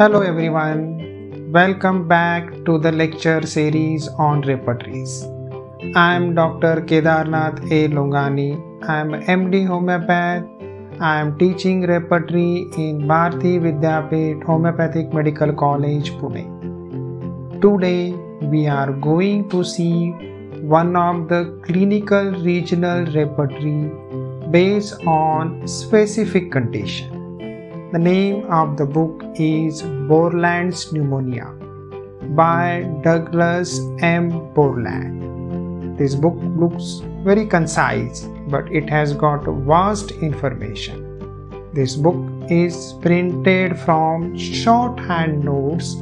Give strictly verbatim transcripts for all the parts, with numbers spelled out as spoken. Hello everyone, welcome back to the lecture series on repertories. I am Doctor Kedarnath A. Longani. I am M D Homeopath. I am teaching repertory in Bharati Vidyapeeth Homeopathic Medical College Pune. Today we are going to see one of the clinical regional repertory based on specific condition. The name of the book is Borland's Pneumonia by Douglas M. Borland. This book looks very concise, but it has got vast information. This book is printed from shorthand notes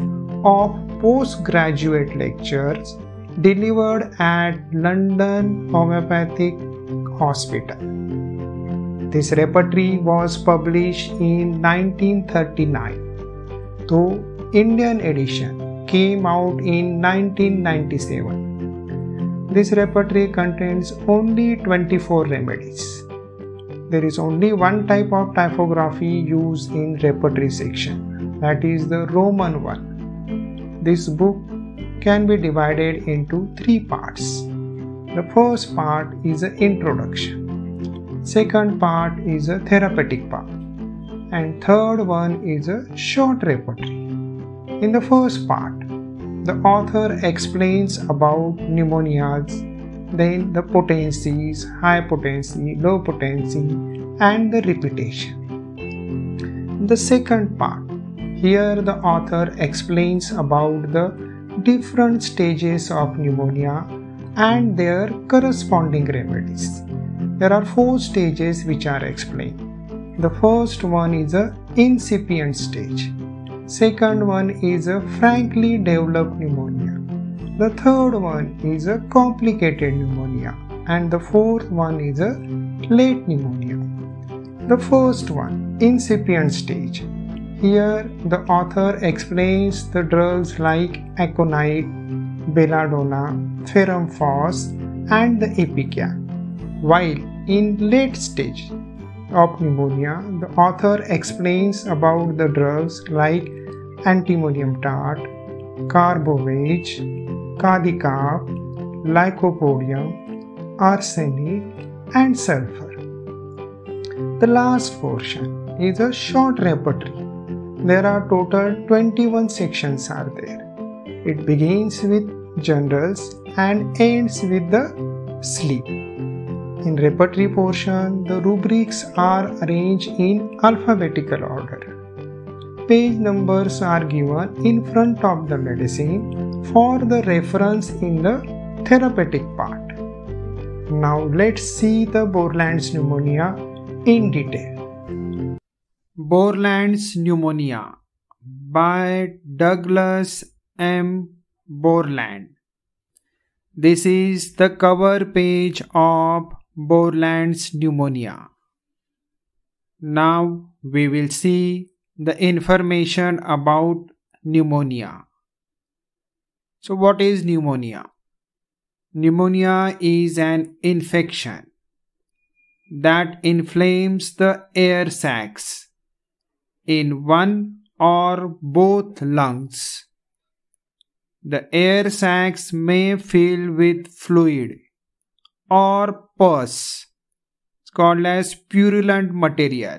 of postgraduate lectures delivered at London Homeopathic Hospital. This repertory was published in nineteen thirty-nine, though Indian edition came out in nineteen ninety-seven. This repertory contains only twenty-four remedies. There is only one type of typography used in repertory section, that is the Roman one. This book can be divided into three parts. The first part is an introduction. Second part is a therapeutic part, and third one is a short repertory. In the first part, the author explains about pneumonias, then the potencies, high potency, low potency, and the repetition. The second part, here the author explains about the different stages of pneumonia and their corresponding remedies. There are four stages which are explained. The first one is a incipient stage. Second one is a frankly developed pneumonia. The third one is a complicated pneumonia. And the fourth one is a late pneumonia. The first one, incipient stage. Here the author explains the drugs like aconite, belladonna, ferrum fos, and the ipecac. While in late stage of pneumonia, the author explains about the drugs like antimonium tart, carbovage, cadicap, lycopodium, arsenic, and sulfur. The last portion is a short repertory. There are total twenty-one sections are there. It begins with generals and ends with the sleep. In repertory portion, the rubrics are arranged in alphabetical order. Page numbers are given in front of the medicine for the reference in the therapeutic part. Now let's see the Borland's pneumonia in detail. Borland's pneumonia by Douglas M. Borland. This is the cover page of Borland's pneumonia. Now we will see the information about pneumonia. So what is pneumonia? Pneumonia is an infection that inflames the air sacs in one or both lungs. The air sacs may fill with fluid or pus, it's called as purulent material,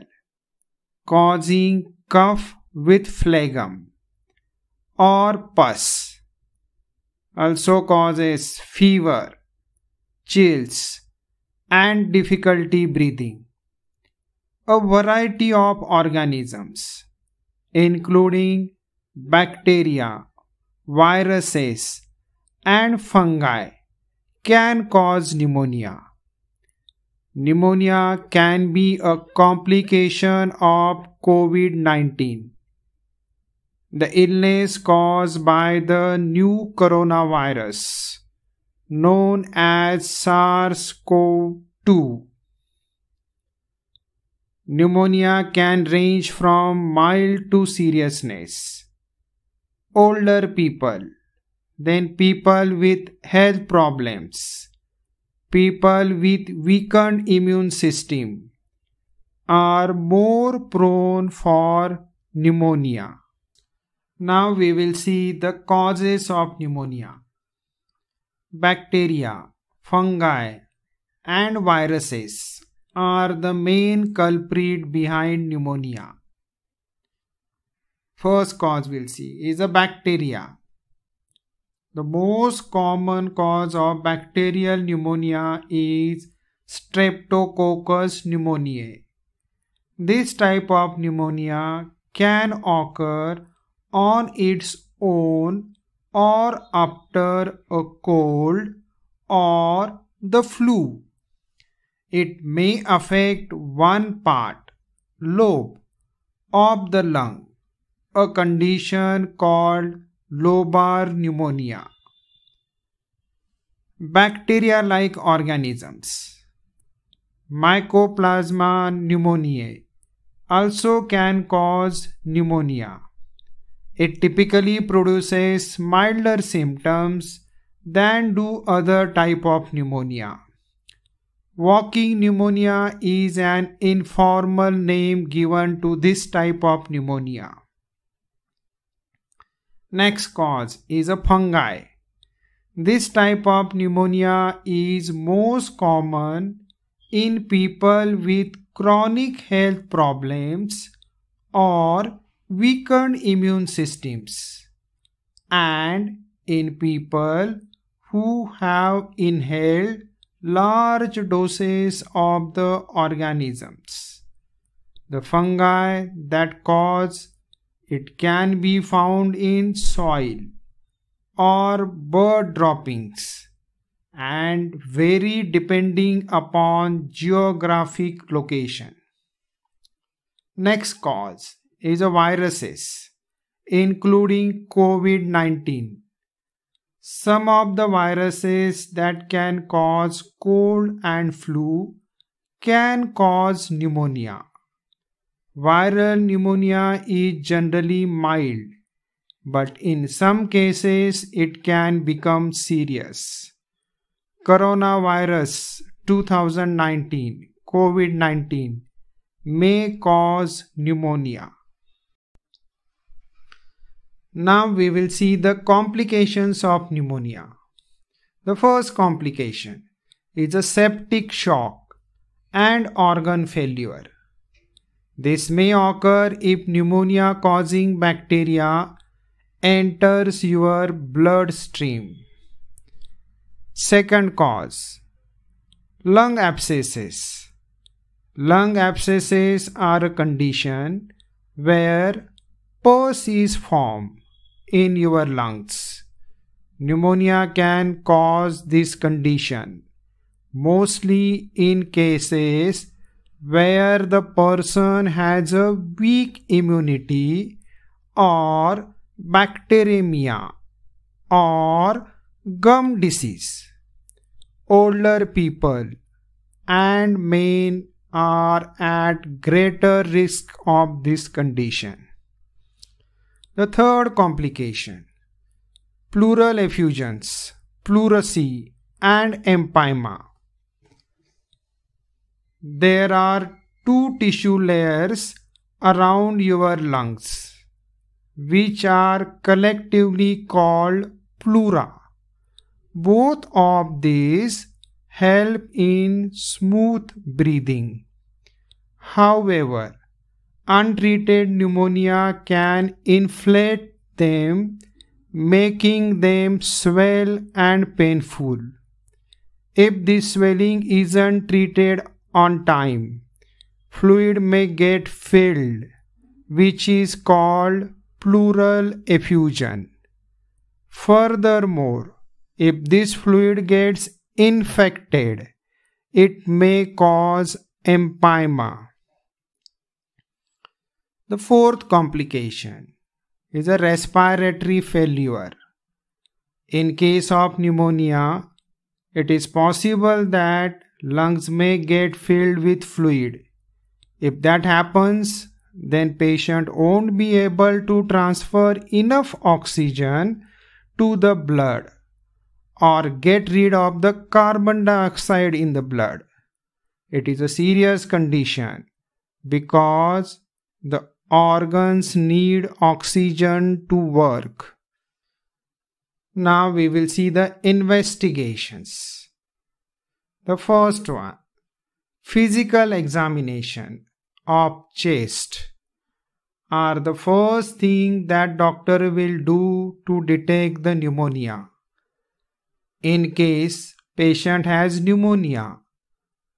causing cough with phlegm or pus. Also causes fever, chills, and difficulty breathing. A variety of organisms, including bacteria, viruses, and fungi, can cause pneumonia. Pneumonia can be a complication of COVID nineteen, the illness caused by the new coronavirus known as SARS CoV two. Pneumonia can range from mild to seriousness. Older people, then people with health problems, people with weakened immune system are more prone for pneumonia. Now we will see the causes of pneumonia. Bacteria, fungi and viruses are the main culprit behind pneumonia. First cause we'll see is a bacteria. The most common cause of bacterial pneumonia is Streptococcus pneumoniae. This type of pneumonia can occur on its own or after a cold or the flu. It may affect one part, lobe, of the lung, a condition called lobar pneumonia. Bacteria-like organisms, Mycoplasma pneumoniae, also can cause pneumonia. It typically produces milder symptoms than do other type of pneumonia. Walking pneumonia is an informal name given to this type of pneumonia. Next cause is a fungi. This type of pneumonia is most common in people with chronic health problems or weakened immune systems, and in people who have inhaled large doses of the organisms. The fungi that cause it can be found in soil or bird droppings and vary depending upon geographic location. Next cause is a viruses, including COVID nineteen. Some of the viruses that can cause cold and flu can cause pneumonia. Viral pneumonia is generally mild, but in some cases it can become serious. Coronavirus twenty nineteen, COVID nineteen, may cause pneumonia. Now we will see the complications of pneumonia. The first complication is a septic shock and organ failure. This may occur if pneumonia causing bacteria enters your bloodstream. Second cause, lung abscesses. Lung abscesses are a condition where pus is formed in your lungs. Pneumonia can cause this condition, mostly in cases where the person has a weak immunity or bacteremia or gum disease. Older people and men are at greater risk of this condition. The third complication, pleural effusions, pleurisy and empyema. There are two tissue layers around your lungs, which are collectively called pleura. Both of these help in smooth breathing. However, untreated pneumonia can inflate them, making them swell and painful. If this swelling isn't treated on time, fluid may get filled, which is called pleural effusion. Furthermore, if this fluid gets infected, it may cause empyema. The fourth complication is a respiratory failure. In case of pneumonia, it is possible that lungs may get filled with fluid. If that happens, then patient won't be able to transfer enough oxygen to the blood or get rid of the carbon dioxide in the blood. It is a serious condition because the organs need oxygen to work. Now we will see the investigations. The first one, physical examination of chest are the first thing that doctor will do to detect the pneumonia. In case patient has pneumonia,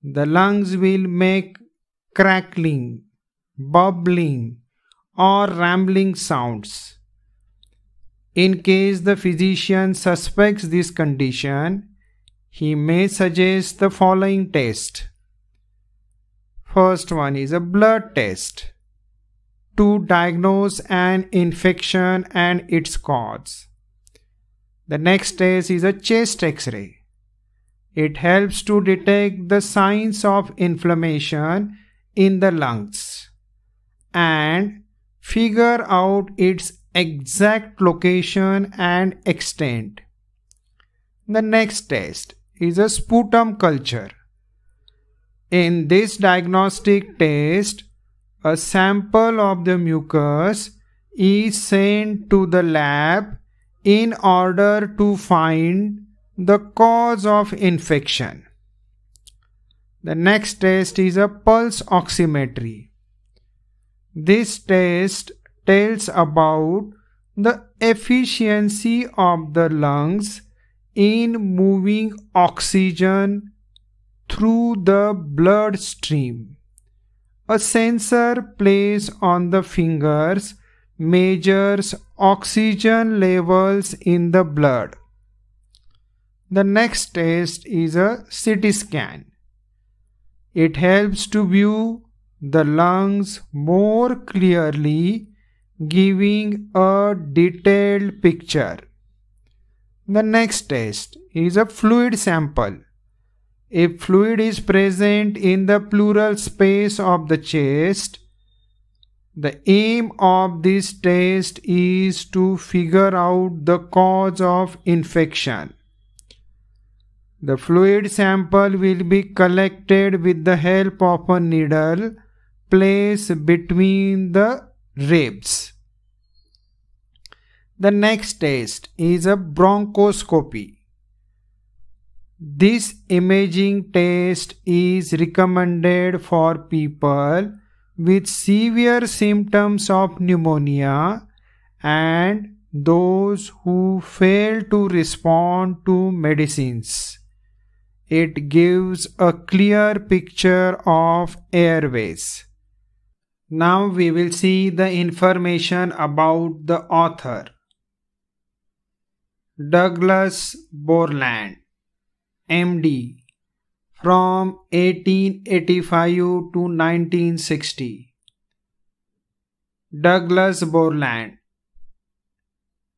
the lungs will make crackling, bubbling or rambling sounds. In case the physician suspects this condition, he may suggest the following test. First one is a blood test to diagnose an infection and its cause. The next test is a chest X-ray. It helps to detect the signs of inflammation in the lungs and figure out its exact location and extent. The next test is a sputum culture. In this diagnostic test, a sample of the mucus is sent to the lab in order to find the cause of infection. The next test is a pulse oximetry. This test tells about the efficiency of the lungs in moving oxygen through the bloodstream. A sensor placed on the fingers measures oxygen levels in the blood. The next test is a C T scan. It helps to view the lungs more clearly, giving a detailed picture. The next test is a fluid sample. If fluid is present in the pleural space of the chest, the aim of this test is to figure out the cause of infection. The fluid sample will be collected with the help of a needle placed between the ribs. The next test is a bronchoscopy. This imaging test is recommended for people with severe symptoms of pneumonia and those who fail to respond to medicines. It gives a clear picture of airways. Now we will see the information about the author. Douglas Borland, M D, from eighteen eighty-five to nineteen sixty. Douglas Borland,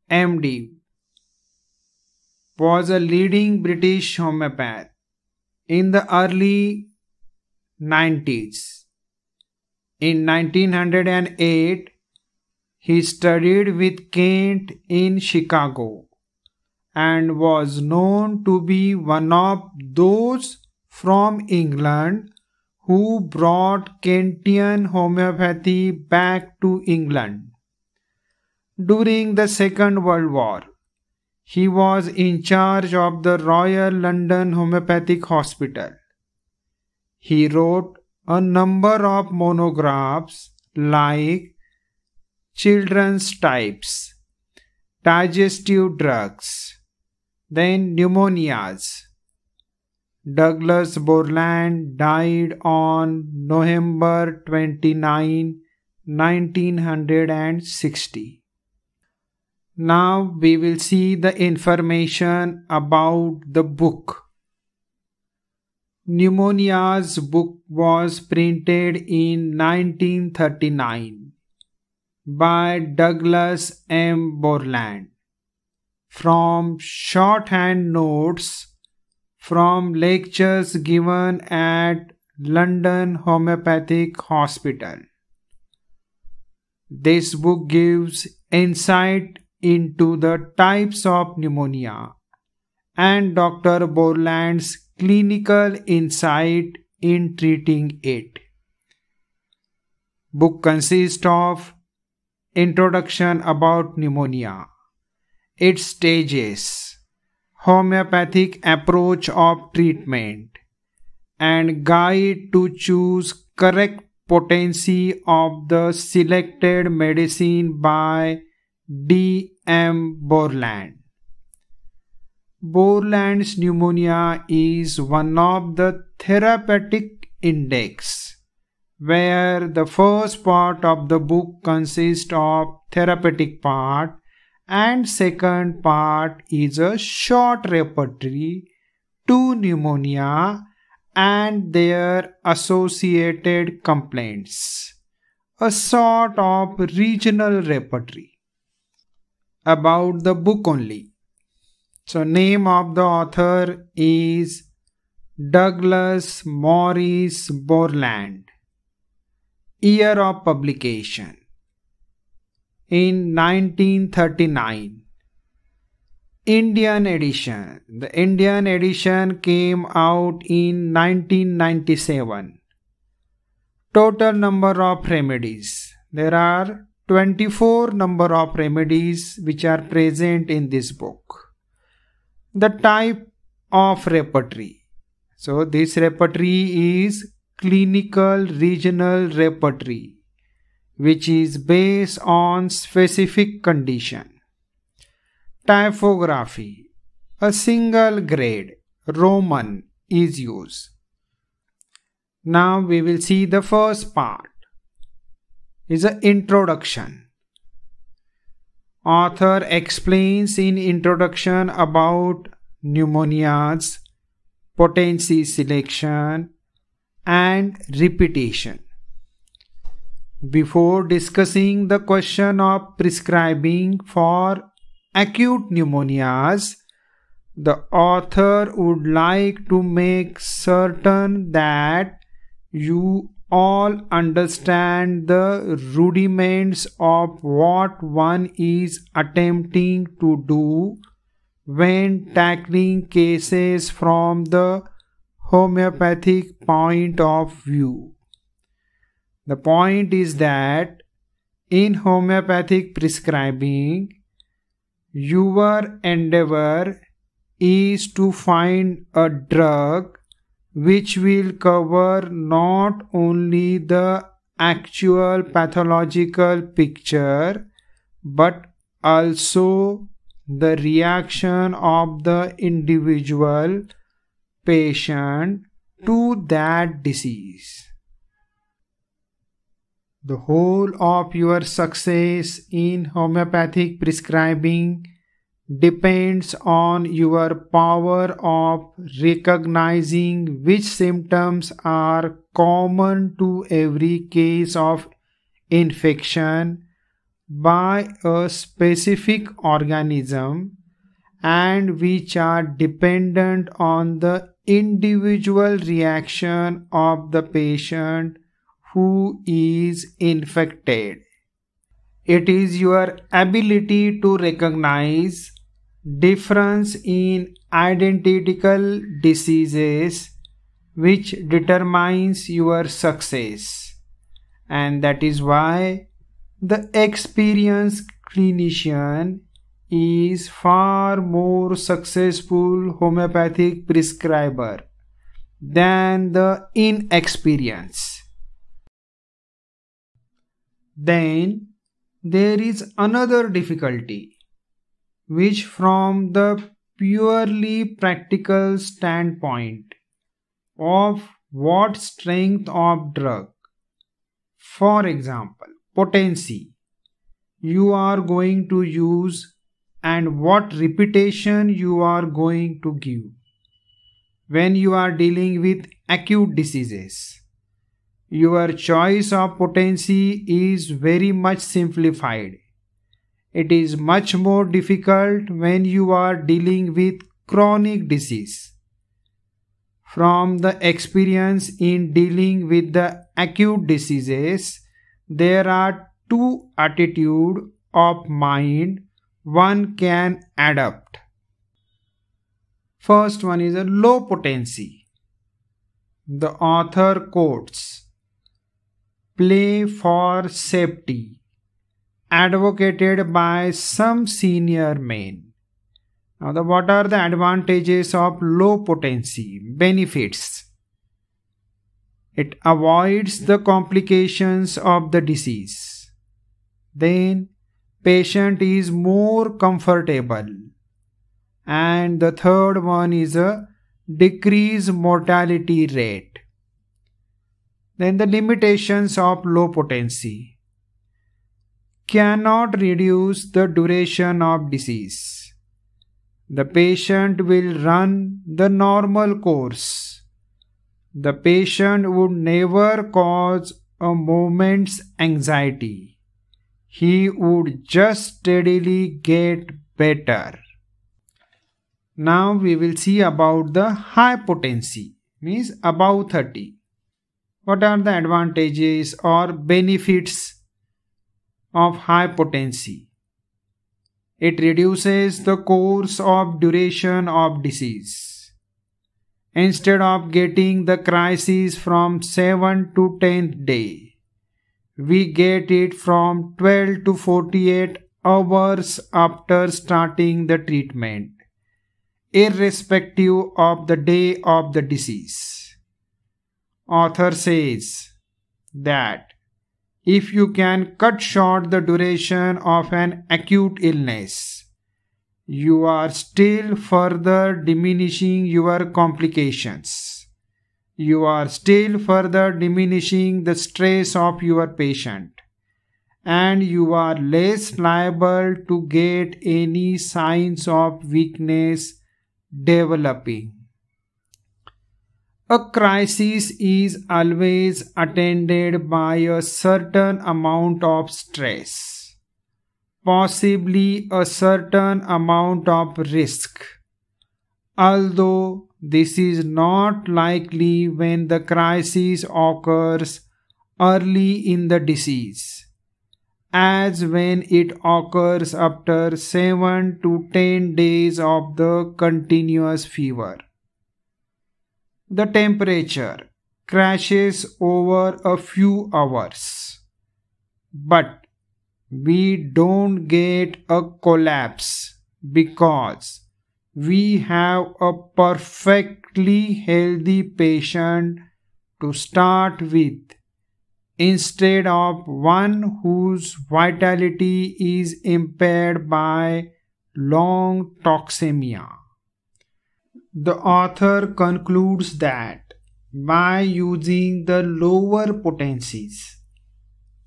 M D, was a leading British homeopath in the early nineties. In nineteen oh eight, he studied with Kent in Chicago and was known to be one of those from England who brought Kentian homeopathy back to England. During the Second World War, he was in charge of the Royal London Homeopathic Hospital. He wrote a number of monographs like Children's Types, Digestive Drugs, then Pneumonias. Douglas Borland died on November twenty-ninth, nineteen sixty. Now we will see the information about the book. Pneumonia's book was printed in nineteen thirty-nine by Douglas M. Borland from shorthand notes from lectures given at London Homeopathic Hospital. This book gives insight into the types of pneumonia and Doctor Borland's clinical insight in treating it. book consists of introduction about pneumonia, its stages, homeopathic approach of treatment, and guide to choose correct potency of the selected medicine by D M Borland. Borland's pneumonia is one of the therapeutic index, where the first part of the book consists of therapeutic part and second part is a short repertory to pneumonia and their associated complaints, a sort of regional repertory. About the book only. So name of the author is Douglas Maurice Borland. Year of publication in nineteen thirty-nine. Indian edition. The Indian edition came out in nineteen ninety-seven. Total number of remedies. There are twenty-four number of remedies which are present in this book. The type of repertory. So this repertory is clinical regional repertory, which is based on specific condition. Typography. A single grade, Roman, is used. Now we will see the first part. Is an introduction. Author explains in introduction about pneumonias, potency selection, and repetition. Before discussing the question of prescribing for acute pneumonias, the author would like to make certain that you all understand the rudiments of what one is attempting to do when tackling cases from the homeopathic point of view. The point is that in homeopathic prescribing, your endeavor is to find a drug which will cover not only the actual pathological picture but also the reaction of the individual patient to that disease. The whole of your success in homeopathic prescribing depends on your power of recognizing which symptoms are common to every case of infection by a specific organism and which are dependent on the individual reaction of the patient who is infected. It is your ability to recognize difference in identical diseases which determines your success. And that is why the experienced clinician is far more successful homeopathic prescriber than the inexperienced. Then there is another difficulty, which from the purely practical standpoint of what strength of drug, for example, potency, you are going to use and what repetition you are going to give when you are dealing with acute diseases. Your choice of potency is very much simplified. It is much more difficult when you are dealing with chronic disease. From the experience in dealing with the acute diseases, there are two attitudes of mind one can adopt. First one is a low potency. The author quotes, play for safety, advocated by some senior men. Now, the, what are the advantages of low potency? Benefits. It avoids the complications of the disease. Then, patient is more comfortable. And the third one is a decreased mortality rate. Then the limitations of low potency. Cannot reduce the duration of disease. The patient will run the normal course. The patient would never cause a moment's anxiety. He would just steadily get better. Now we will see about the high potency, means above thirty. What are the advantages or benefits of high potency? It reduces the course of duration of disease. Instead of getting the crisis from seventh to tenth day, we get it from twelve to forty-eight hours after starting the treatment, irrespective of the day of the disease. Author says that if you can cut short the duration of an acute illness, you are still further diminishing your complications. You are still further diminishing the stress of your patient, and you are less liable to get any signs of weakness developing. A crisis is always attended by a certain amount of stress, possibly a certain amount of risk, although this is not likely when the crisis occurs early in the disease, as when it occurs after seven to ten days of the continuous fever. The temperature crashes over a few hours, but we don't get a collapse because we have a perfectly healthy patient to start with, instead of one whose vitality is impaired by long toxemia. The author concludes that by using the lower potencies,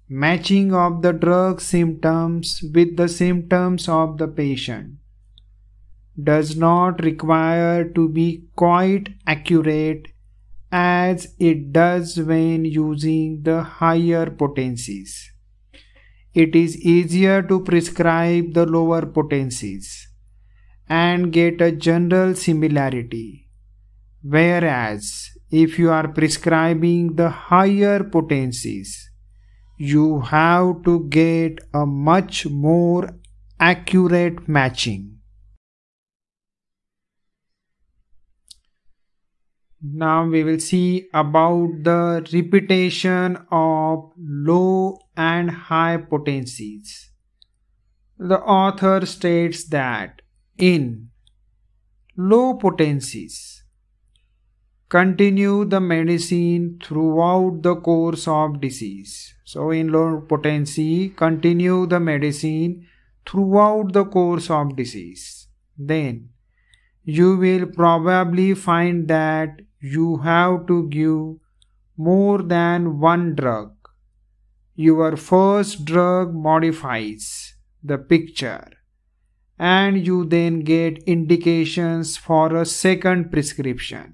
matching of the drug symptoms with the symptoms of the patient does not require to be quite accurate as it does when using the higher potencies. It is easier to prescribe the lower potencies and get a general similarity, whereas if you are prescribing the higher potencies, you have to get a much more accurate matching. Now we will see about the repetition of low and high potencies. The author states that in low potencies, continue the medicine throughout the course of disease. So in low potency, continue the medicine throughout the course of disease. Then you will probably find that you have to give more than one drug. Your first drug modifies the picture, and you then get indications for a second prescription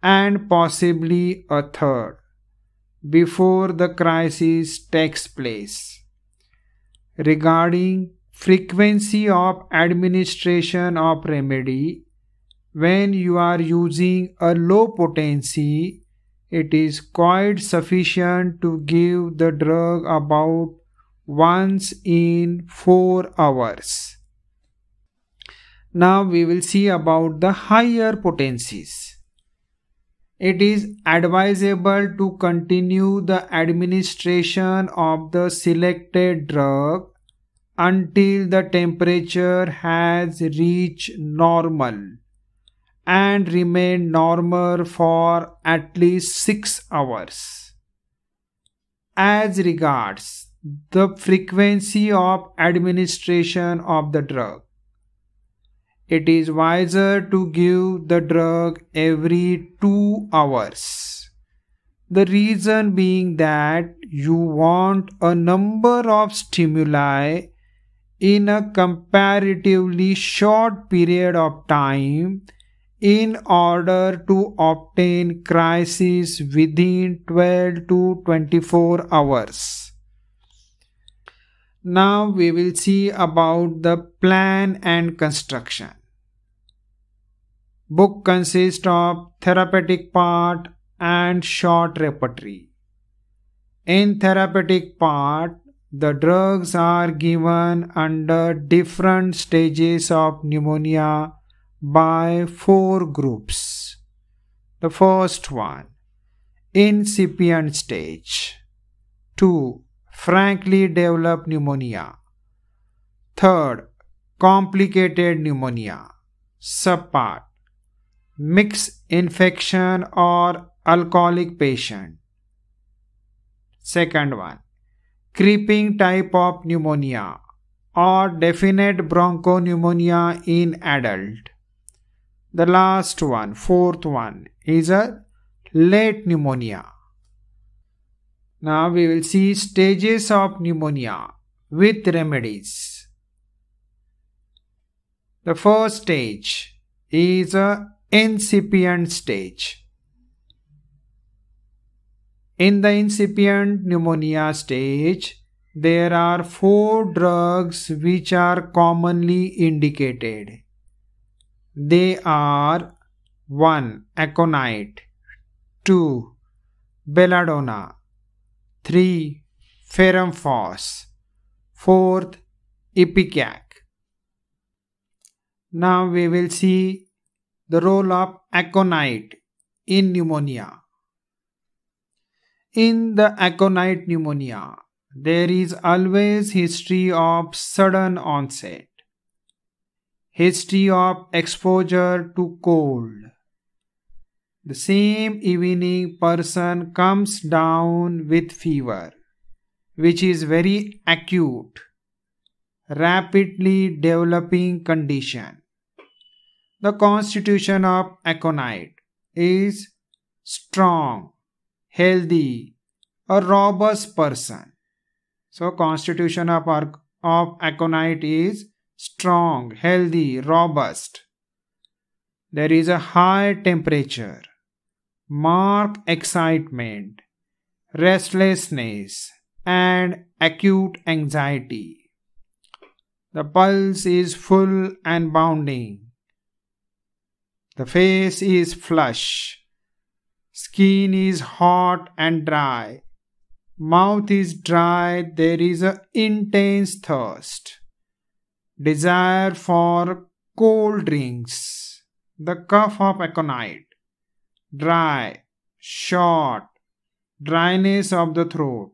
and possibly a third before the crisis takes place. Regarding frequency of administration of remedy, when you are using a low potency, it is quite sufficient to give the drug about once in four hours. Now we will see about the higher potencies. it is advisable to continue the administration of the selected drug until the temperature has reached normal and remain normal for at least six hours. As regards the frequency of administration of the drug, it is wiser to give the drug every two hours. The reason being that you want a number of stimuli in a comparatively short period of time in order to obtain crisis within twelve to twenty-four hours. Now we will see about the plan and construction. Book consists of therapeutic part and short repertory. In therapeutic part, the drugs are given under different stages of pneumonia by four groups. The first one, incipient stage. Two, frankly developed pneumonia. Third, complicated pneumonia. Subpart, mixed infection or alcoholic patient. Second one, creeping type of pneumonia or definite bronchopneumonia in adult. The last one, fourth one, is a late pneumonia. Now we will see stages of pneumonia with remedies. The first stage is a incipient stage. In the incipient pneumonia stage, there are four drugs which are commonly indicated. They are one, aconite, two, belladonna, three, ferrum fos, fourth, ipecac. Now we will see the role of aconite in pneumonia. In the aconite pneumonia, there is always history of sudden onset, history of exposure to cold. The same evening person comes down with fever, which is very acute, rapidly developing condition. The constitution of aconite is strong, healthy, a robust person. So constitution of, of aconite is strong, healthy, robust. There is a high temperature, marked excitement, restlessness, and acute anxiety. The pulse is full and bounding. The face is flush. Skin is hot and dry. Mouth is dry. There is an intense thirst, desire for cold drinks. The cough of aconite, dry, short, dryness of the throat,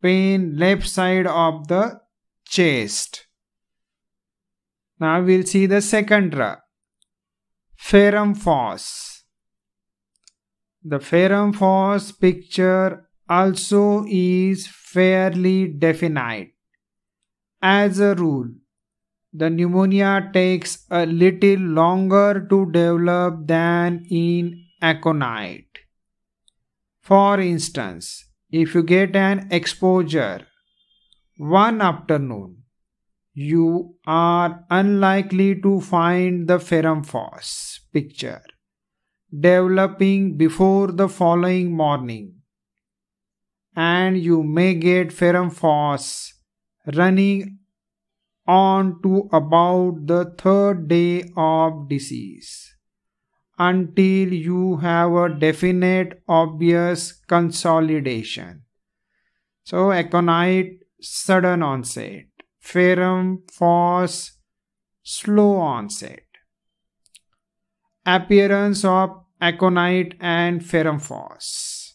pain left side of the chest. Now we'll see the second drug, ferrum fos. The ferrum fos picture also is fairly definite. As a rule, the pneumonia takes a little longer to develop than in aconite. For instance, if you get an exposure one afternoon, you are unlikely to find the ferrum fos picture developing before the following morning, and you may get ferrum fos running on to about the third day of disease until you have a definite, obvious consolidation. So aconite, sudden onset. Ferrum fos, slow onset. Appearance of aconite and ferrum fos.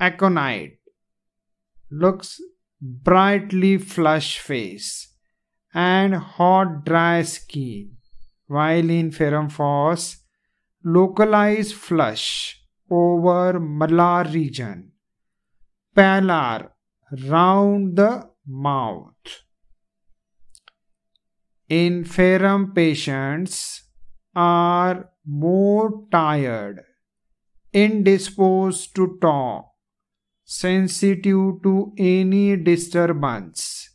Aconite looks brightly flushed face and hot dry skin, while in ferrum fos localized flush over malar region, pallor round the mouth. In ferrum patients are more tired, indisposed to talk, sensitive to any disturbance,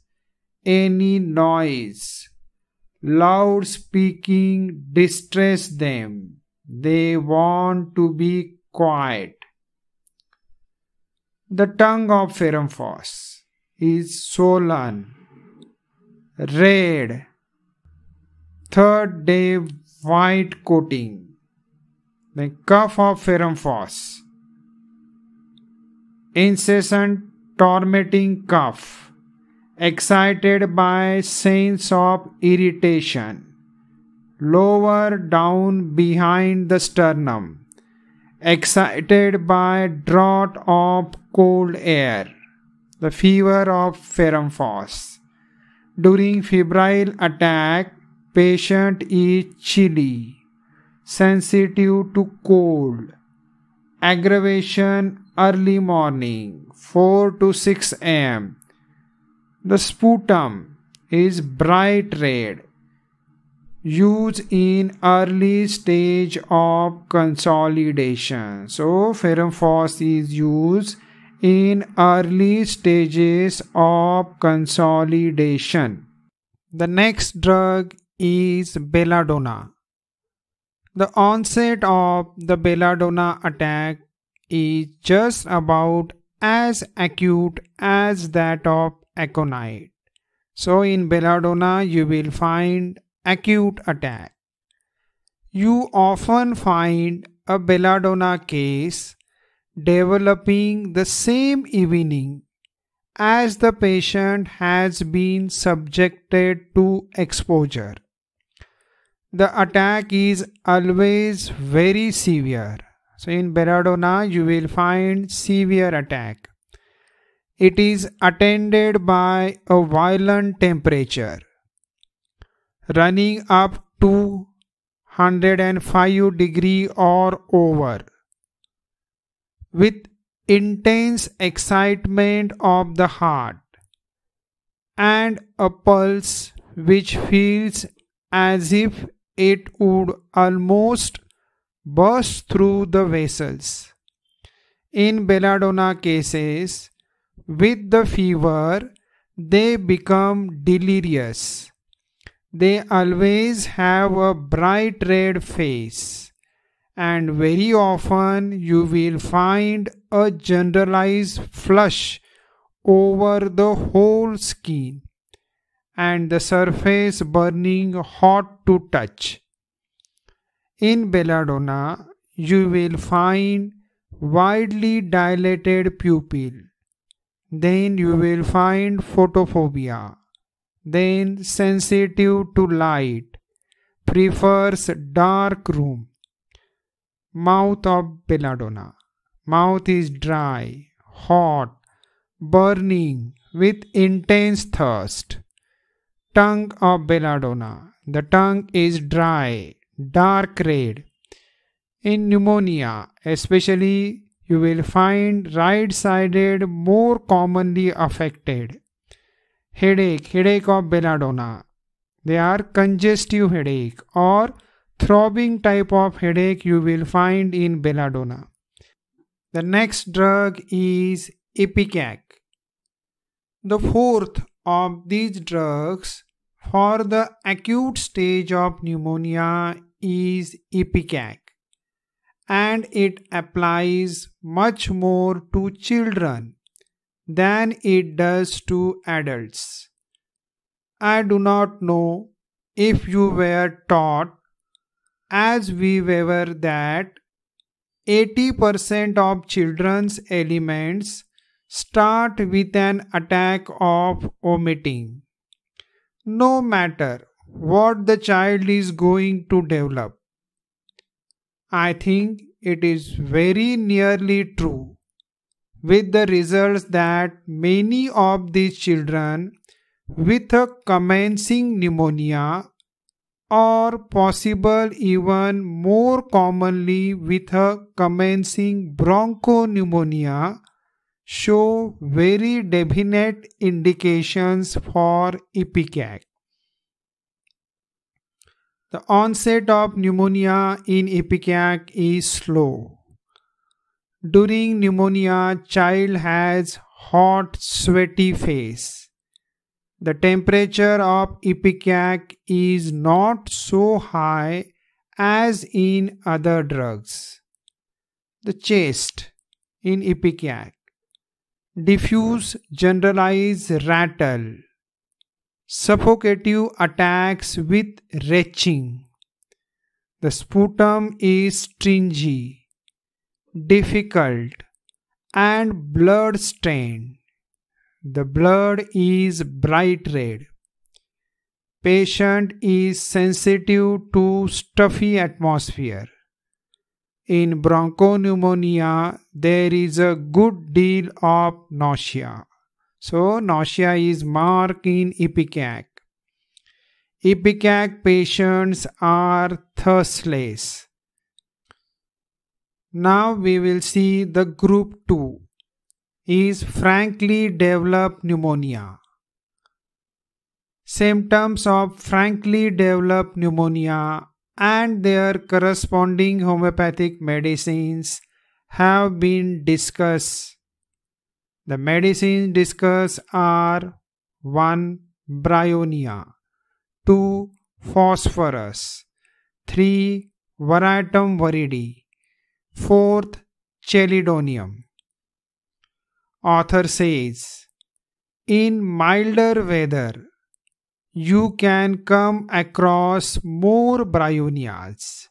any noise, loud speaking distress them. They want to be quiet. The tongue of ferrum fos is swollen, red, third day white coating. The cough of ferrum fos, incessant tormenting cough, excited by sense of irritation, lower down behind the sternum, excited by draught of cold air. The fever of ferrum fos. During febrile attack, patient is chilly, sensitive to cold. Aggravation early morning, four to six a m The sputum is bright red. Use in early stage of consolidation. So ferrum fos is used in early stages of consolidation. The next drug is belladonna. The onset of the belladonna attack is just about as acute as that of aconite. So in belladonna you will find acute attack. You often find a belladonna case developing the same evening as the patient has been subjected to exposure. The attack is always very severe. So in belladonna you will find severe attack. It is attended by a violent temperature running up to one hundred five degree or over, with intense excitement of the heart and a pulse which feels as if it would almost burst through the vessels. In belladonna cases, with the fever, they become delirious. They always have a bright red face, and very often you will find a generalized flush over the whole skin and the surface burning hot to touch. In belladonna, you will find widely dilated pupil, then you will find photophobia, then sensitive to light, prefers dark room. Mouth of belladonna. Mouth is dry, hot, burning with intense thirst. Tongue of belladonna. The tongue is dry, dark red. In pneumonia, especially, you will find right-sided more commonly affected. Headache, headache of belladonna. They are congestive headache or throbbing type of headache you will find in belladonna. The next drug is ipecac. The fourth of these drugs for the acute stage of pneumonia is ipecac, and it applies much more to children than it does to adults. I do not know if you were taught, as we were, that eighty percent of children's ailments start with an attack of vomiting, no matter what the child is going to develop. I think it is very nearly true, with the results that many of these children with a commencing pneumonia, or possible even more commonly with a commencing bronchopneumonia, show very definite indications for EPICAC. The onset of pneumonia in EPICAC is slow. During pneumonia, child has hot, sweaty face. The temperature of EPICAC is not so high as in other drugs. The chest in EPICAC. Diffuse generalized rattle. Suffocative attacks with retching. The sputum is stringy, difficult, and blood stained. The blood is bright red. Patient is sensitive to stuffy atmosphere. In bronchopneumonia, there is a good deal of nausea. So, nausea is marked in EPICAC. EPICAC patients are thirstless. Now we will see the group two is frankly developed pneumonia. Symptoms of frankly developed pneumonia and their corresponding homeopathic medicines have been discussed. The medicines discussed are one Bryonia, two Phosphorus, three Varatum viridi, fourth, Chelidonium. Author says, in milder weather, you can come across more Bryonias,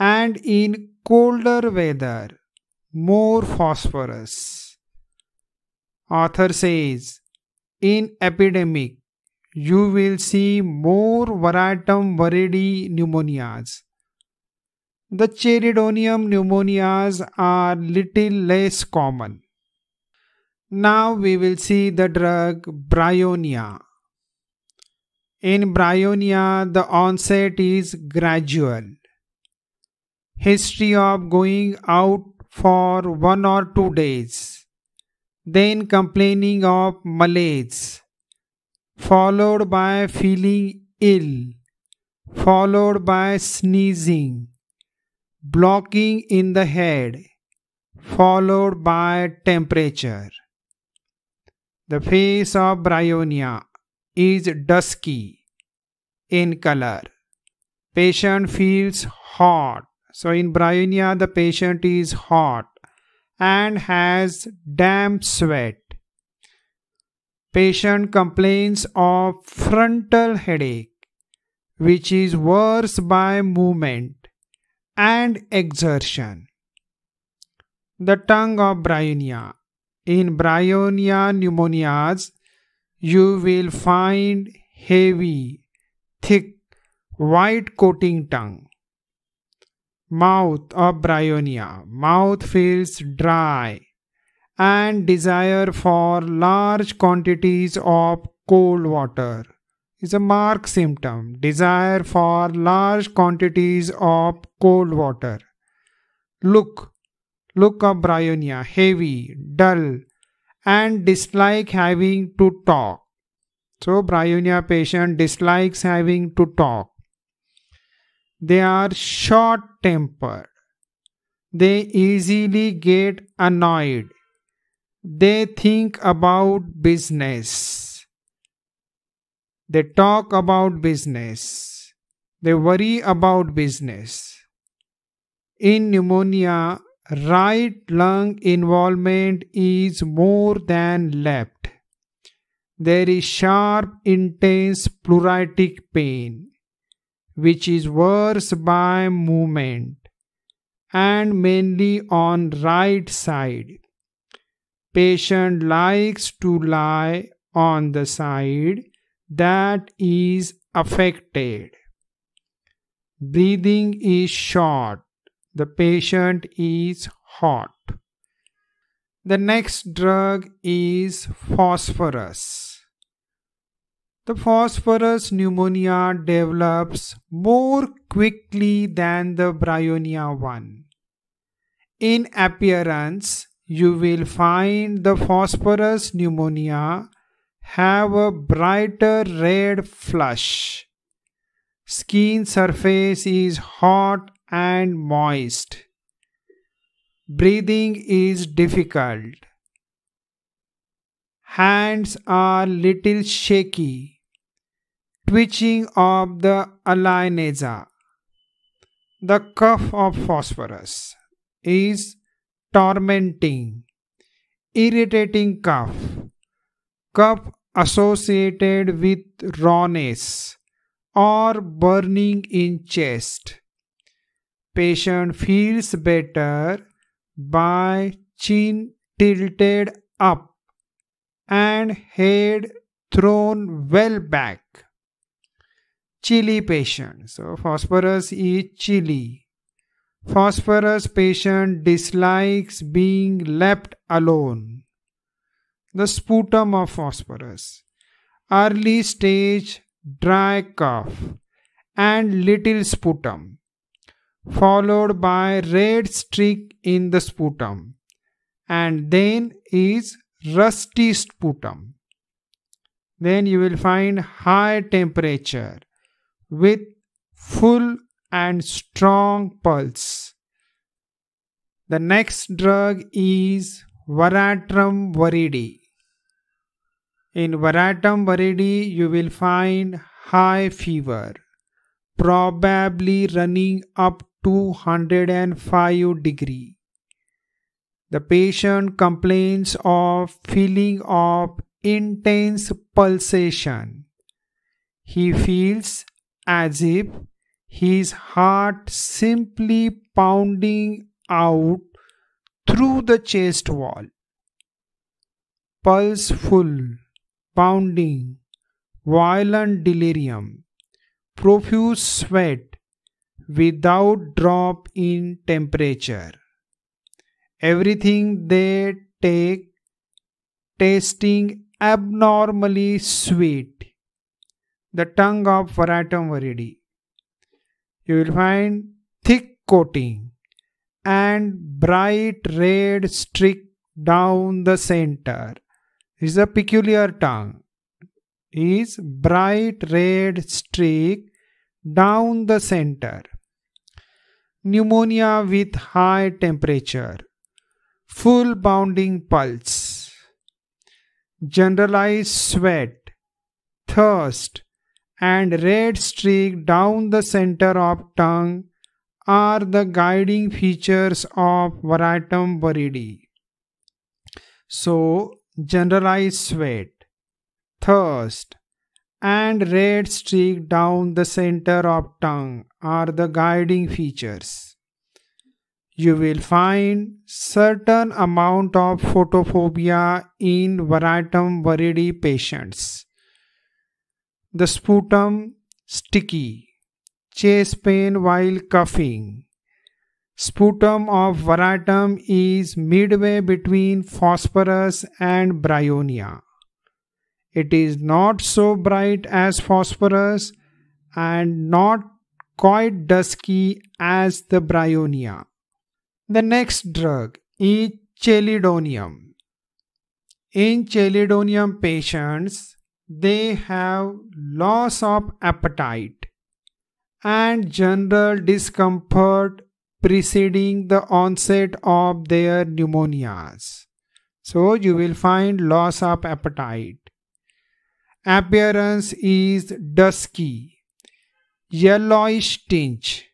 and in colder weather, more Phosphorus. Author says, in epidemic, you will see more Varatum viridi pneumonias. The Chelidonium pneumonias are little less common. Now we will see the drug Bryonia. In Bryonia, the onset is gradual. History of going out for one or two days, then complaining of malaise, followed by feeling ill, followed by sneezing, blocking in the head, followed by temperature. The face of Bryonia is dusky in color. Patient feels hot. So in Bryonia, the patient is hot and has damp sweat. Patient complains of frontal headache, which is worse by movement and exertion. The tongue of Bryonia. In Bryonia pneumonias, you will find heavy, thick, white coating tongue. Mouth of Bryonia. Mouth feels dry and desire for large quantities of cold water. Is a marked symptom, desire for large quantities of cold water. Look, look of Bryonia, heavy, dull, and dislike having to talk. So Bryonia patient dislikes having to talk. They are short-tempered. They easily get annoyed. They think about business. They talk about business. They worry about business. In pneumonia, right lung involvement is more than left. There is sharp, intense pleuritic pain, which is worse by movement, and mainly on right side. Patient likes to lie on the side that is affected. Breathing is short. The patient is hot. The next drug is phosphorus. The phosphorus pneumonia develops more quickly than the bryonia one. In appearance, you will find the phosphorus pneumonia have a brighter red flush. Skin surface is hot and moist. Breathing is difficult. Hands are little shaky. Twitching of the aloe. The cough of phosphorus is tormenting, irritating cough. Cough associated with rawness or burning in chest. Patient feels better by chin tilted up and head thrown well back. Chilly patient. So phosphorus is chilly. Phosphorus patient dislikes being left alone. The sputum of phosphorus. Early stage dry cough and little sputum, followed by red streak in the sputum, and then is rusty sputum. Then you will find high temperature with full and strong pulse. The next drug is Veratrum viridi. In Veratrum viridi, you will find high fever, probably running up to one hundred five degrees. The patient complains of feeling of intense pulsation. He feels as if his heart simply pounding out through the chest wall. Pulseful, pounding, violent delirium, profuse sweat without drop in temperature. Everything they take tasting abnormally sweet. The tongue of Veratrum viridi. You will find thick coating and bright red streak down the center. This is a peculiar tongue. Is bright red streak down the center. Pneumonia with high temperature, full bounding pulse, generalized sweat, thirst, and red streak down the center of tongue are the guiding features of Veratrum viridi. So, generalized sweat, thirst, and red streak down the center of tongue are the guiding features. You will find certain amount of photophobia in Veratrum viridi patients. The sputum sticky, chest pain while coughing. Sputum of Veratrum is midway between phosphorus and bryonia. It is not so bright as phosphorus and not quite dusky as the bryonia. The next drug is Chelidonium. In Chelidonium patients, they have loss of appetite and general discomfort preceding the onset of their pneumonias. So you will find loss of appetite. Appearance is dusky, yellowish tinge.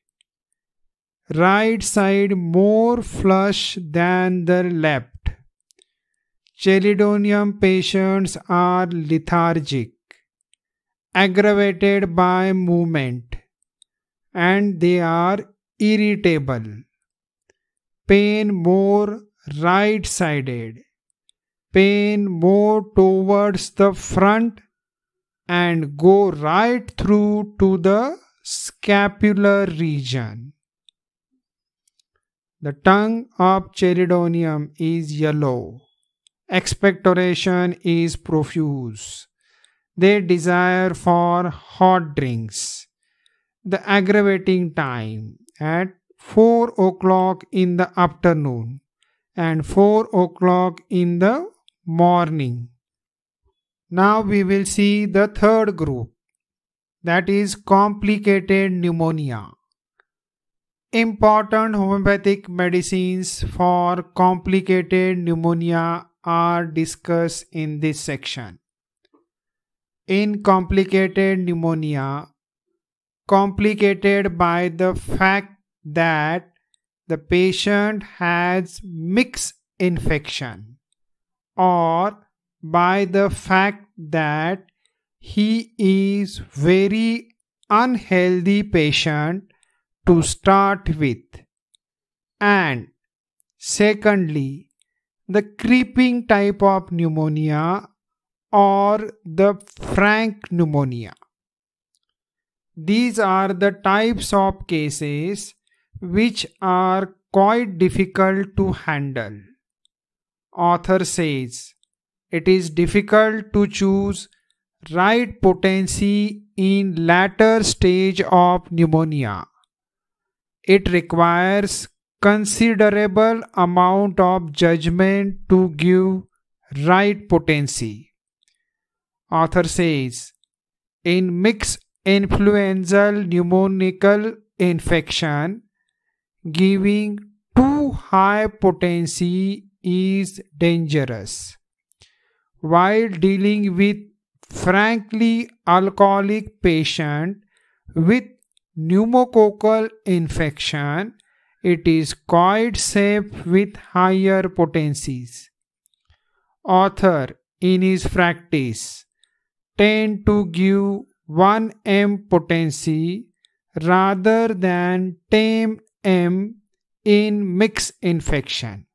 Right side more flush than the left. Chelidonium patients are lethargic, aggravated by movement, and they are irritable. Pain more right-sided. Pain more towards the front and go right through to the scapular region. The tongue of Chaeridonium is yellow. Expectoration is profuse. They desire for hot drinks. The aggravating time at four o'clock in the afternoon and four o'clock in the morning. Now we will see the third group, that is complicated pneumonia. Important homeopathic medicines for complicated pneumonia are discussed in this section. In complicated pneumonia, complicated by the fact that the patient has mixed infection or by the fact that he is very unhealthy patient to start with, and secondly the creeping type of pneumonia or the frank pneumonia. These are the types of cases which are quite difficult to handle. Author says it is difficult to choose right potency in latter stage of pneumonia. It requires considerable amount of judgment to give right potency. Author says in mixed influenza pneumonical infection, giving too high potency is dangerous. While dealing with frankly alcoholic patient with pneumococcal infection, it is quite safe with higher potencies. Author in his practice tend to give one milligram potency rather than ten milligrams in mixed infection.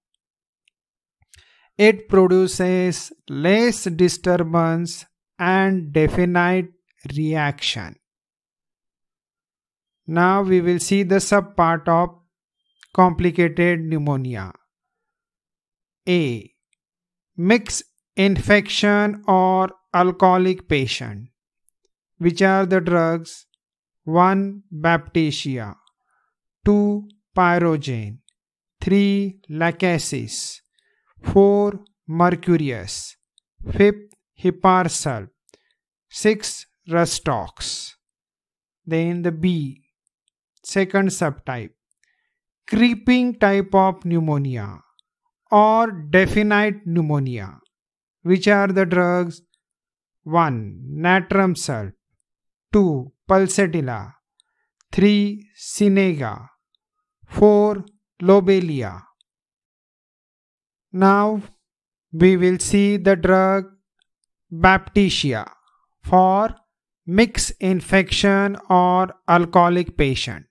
It produces less disturbance and definite reaction. Now we will see the subpart of complicated pneumonia. A. Mixed infection or alcoholic patient. Which are the drugs? one. Baptacia, two. Pyrogene, three. Lachesis, four. Mercurius, five. Hipparsal, six. Rustox. Then the B, second subtype, creeping type of pneumonia or definite pneumonia. Which are the drugs? one. Natrum salt, two. Pulsatilla, three. Cinega, four. Lobelia. Now we will see the drug Baptacia for mixed infection or alcoholic patient.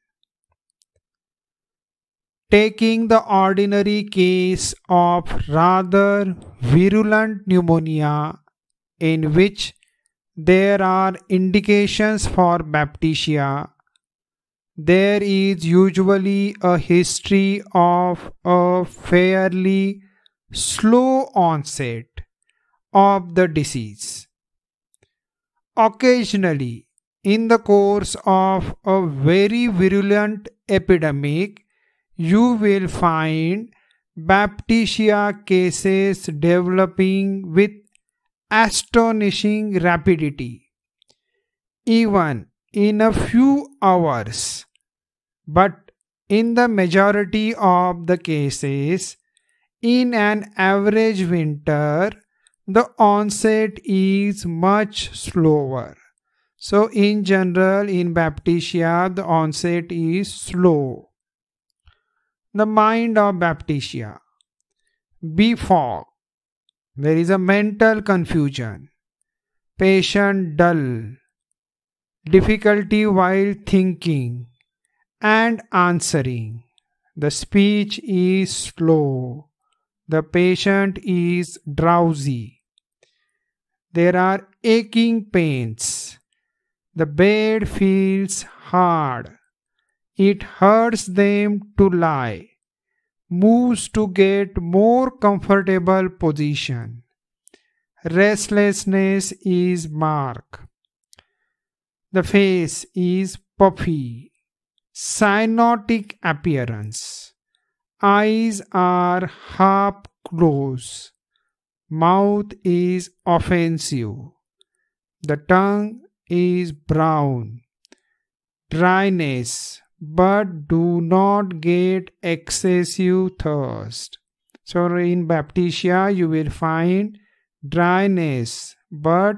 Taking the ordinary case of rather virulent pneumonia in which there are indications for Baptacia, there is usually a history of a fairly slow onset of the disease. Occasionally, in the course of a very virulent epidemic, you will find Baptacia cases developing with astonishing rapidity, even in a few hours. But in the majority of the cases, in an average winter, the onset is much slower. So in general, in Baptacia, the onset is slow. The mind of Baptacia: befog, there is a mental confusion, patient dull, difficulty while thinking and answering, the speech is slow, the patient is drowsy, there are aching pains, the bed feels hard, it hurts them to lie, moves to get more comfortable position. Restlessness is marked. The face is puffy. Cyanotic appearance. Eyes are half closed. Mouth is offensive. The tongue is brown. Dryness, but do not get excessive thirst. So in Bapticia you will find dryness, but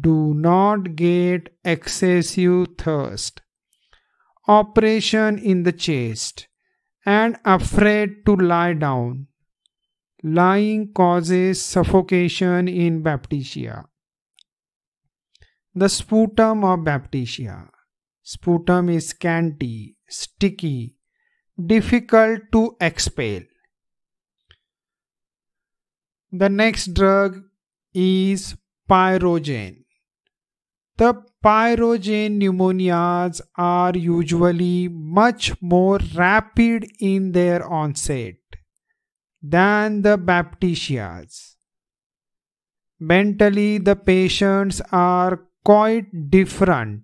do not get excessive thirst. Operation in the chest and afraid to lie down. Lying causes suffocation in Bapticia. The sputum of Bapticia. Sputum is scanty, sticky, difficult to expel. The next drug is pyrogen. The pyrogen pneumonias are usually much more rapid in their onset than the Bapticias. Mentally, the patients are quite different.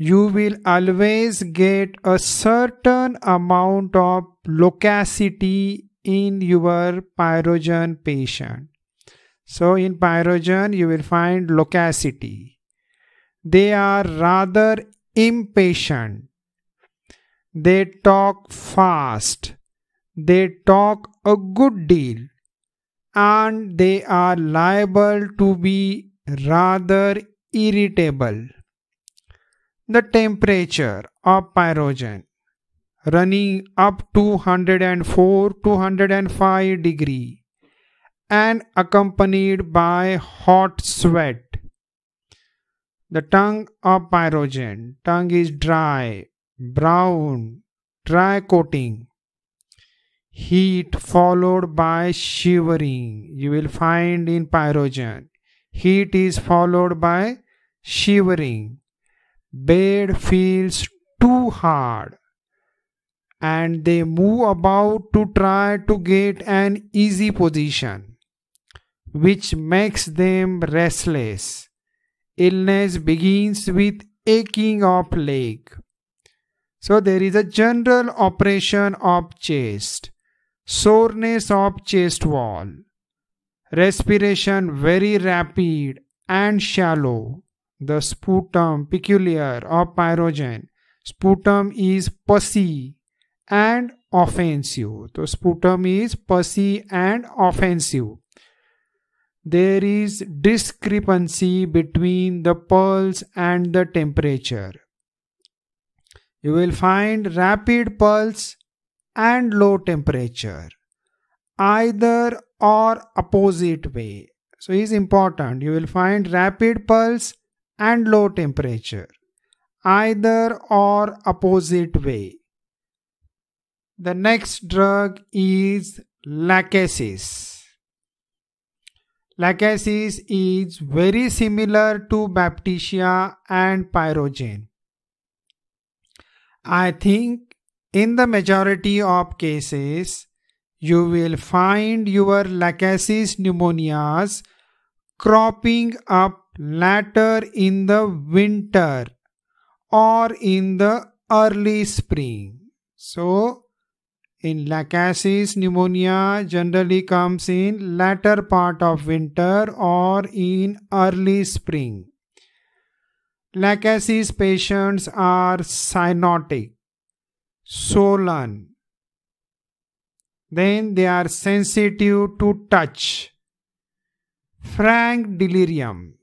You will always get a certain amount of loquacity in your pyrogen patient. So in pyrogen you will find loquacity. They are rather impatient. They talk fast. They talk a good deal. And they are liable to be rather irritable. The temperature of pyrogen running up to one hundred four to one hundred five degree and accompanied by hot sweat. The tongue of pyrogen. Tongue is dry, brown, dry coating. Heat followed by shivering. You will find in pyrogen. Heat is followed by shivering. Bed feels too hard. And they move about to try to get an easy position, which makes them restless. Illness begins with aching of leg. So there is a general operation of chest, soreness of chest wall, respiration very rapid and shallow. The sputum peculiar of pyrogen. Sputum is pussy and offensive. So sputum is pussy and offensive. There is discrepancy between the pulse and the temperature. You will find rapid pulse and low temperature, either or opposite way. So it is important. You will find rapid pulse and low temperature, either or opposite way. The next drug is lachesis. Lachesis is very similar to Bapticia and pyrogen. I think in the majority of cases, you will find your lachesis pneumonias cropping up later in the winter or in the early spring. So, in lachesis pneumonia generally comes in latter part of winter or in early spring. Lachesis patients are cyanotic, swollen. Then they are sensitive to touch. Frank delirium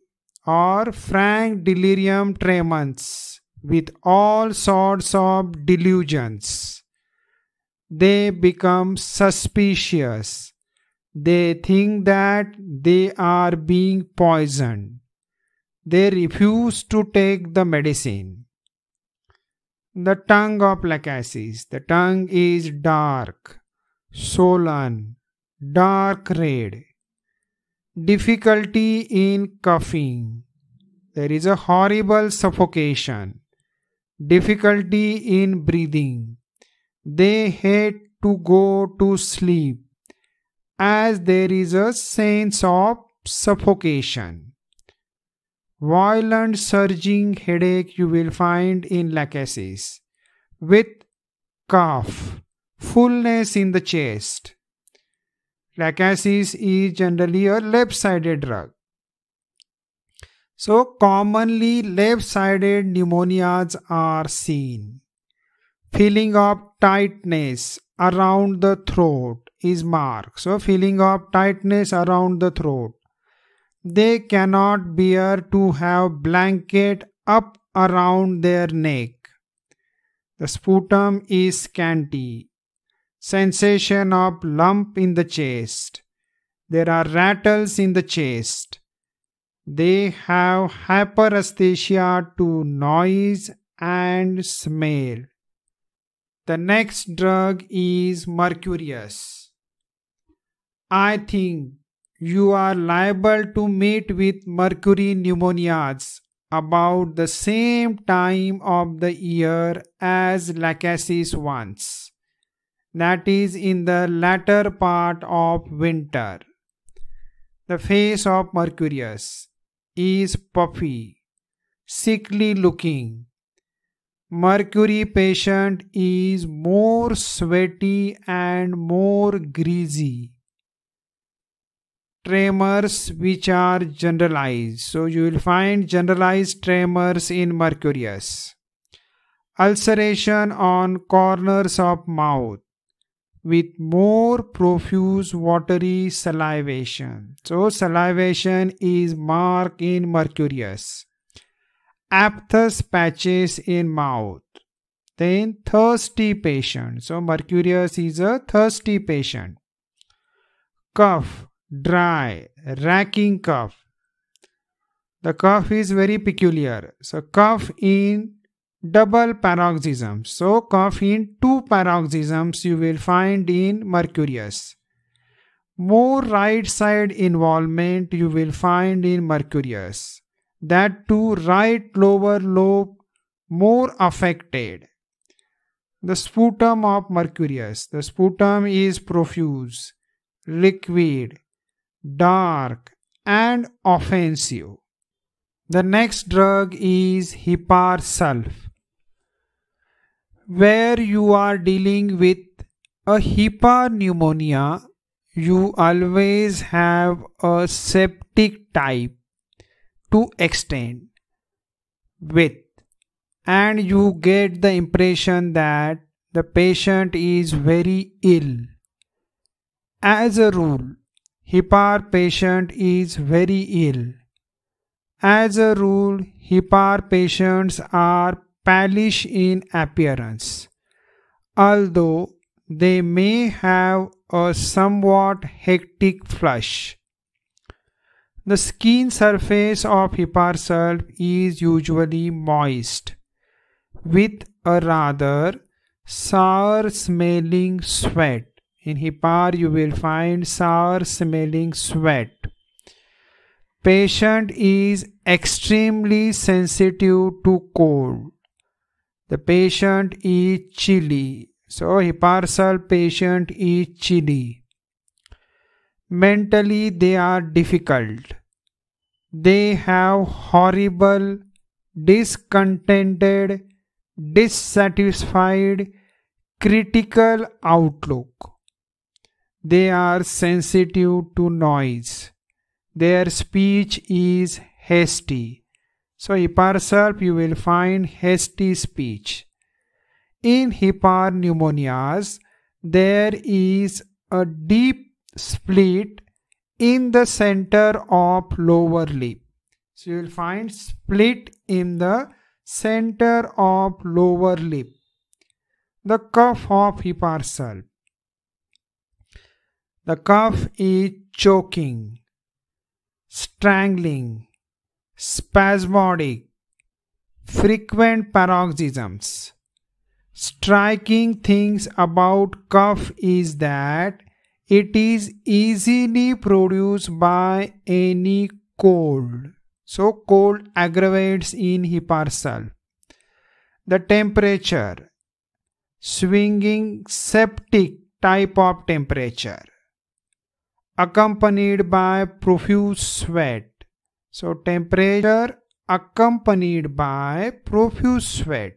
or frank delirium tremens with all sorts of delusions. They become suspicious. They think that they are being poisoned. They refuse to take the medicine. The tongue of lachesis. The tongue is dark, swollen, dark red. Difficulty in coughing. There is a horrible suffocation. Difficulty in breathing. They hate to go to sleep as there is a sense of suffocation. Violent surging headache you will find in lachesis with cough, fullness in the chest. Lachesis is generally a left-sided drug. So commonly left-sided pneumonias are seen. Feeling of tightness around the throat is marked. So feeling of tightness around the throat. They cannot bear to have blanket up around their neck. The sputum is scanty. Sensation of lump in the chest. There are rattles in the chest. They have hyperesthesia to noise and smell. The next drug is Mercurius. I think you are liable to meet with mercury pneumonias about the same time of the year as lachesis once, that is in the latter part of winter. The face of Mercurius is puffy, sickly looking. Mercury patient is more sweaty and more greasy. Tremors which are generalized. So you will find generalized tremors in Mercurius. Ulceration on corners of mouth with more profuse watery salivation. So salivation is marked in Mercurius. Aphthous patches in mouth. Then thirsty patient. So Mercurius is a thirsty patient. Cough. Dry, racking cough. The cough is very peculiar. So cough in double paroxysms. So cough in two paroxysms you will find in Mercurius. More right side involvement you will find in Mercurius. That too right lower lobe more affected. The sputum of Mercurius. The sputum is profuse, liquid, dark and offensive. The next drug is Hipar-Sulf. Where you are dealing with a Hipar pneumonia, you always have a septic type to extend with, and you get the impression that the patient is very ill. As a rule, Hipar patient is very ill. As a rule, Hipar patients are palish in appearance, although they may have a somewhat hectic flush. The skin surface of Hipar-Sulf is usually moist, with a rather sour-smelling sweat. In Hipar, you will find sour-smelling sweat. Patient is extremely sensitive to cold. The patient is chilly. So, Hipar-Sulf patient is chilly. Mentally, they are difficult. They have horrible, discontented, dissatisfied, critical outlook. They are sensitive to noise. Their speech is hasty. So Hipar-Sulf you will find hasty speech. In Hipar pneumonias, there is a deep split in the center of lower lip. So you will find split in the center of lower lip. The cough of Hipar-Sulf. The cough is choking, strangling, spasmodic, frequent paroxysms. Striking things about cough is that it is easily produced by any cold. So cold aggravates in Hipar-Sulf. The temperature, swinging septic type of temperature, accompanied by profuse sweat. So temperature accompanied by profuse sweat.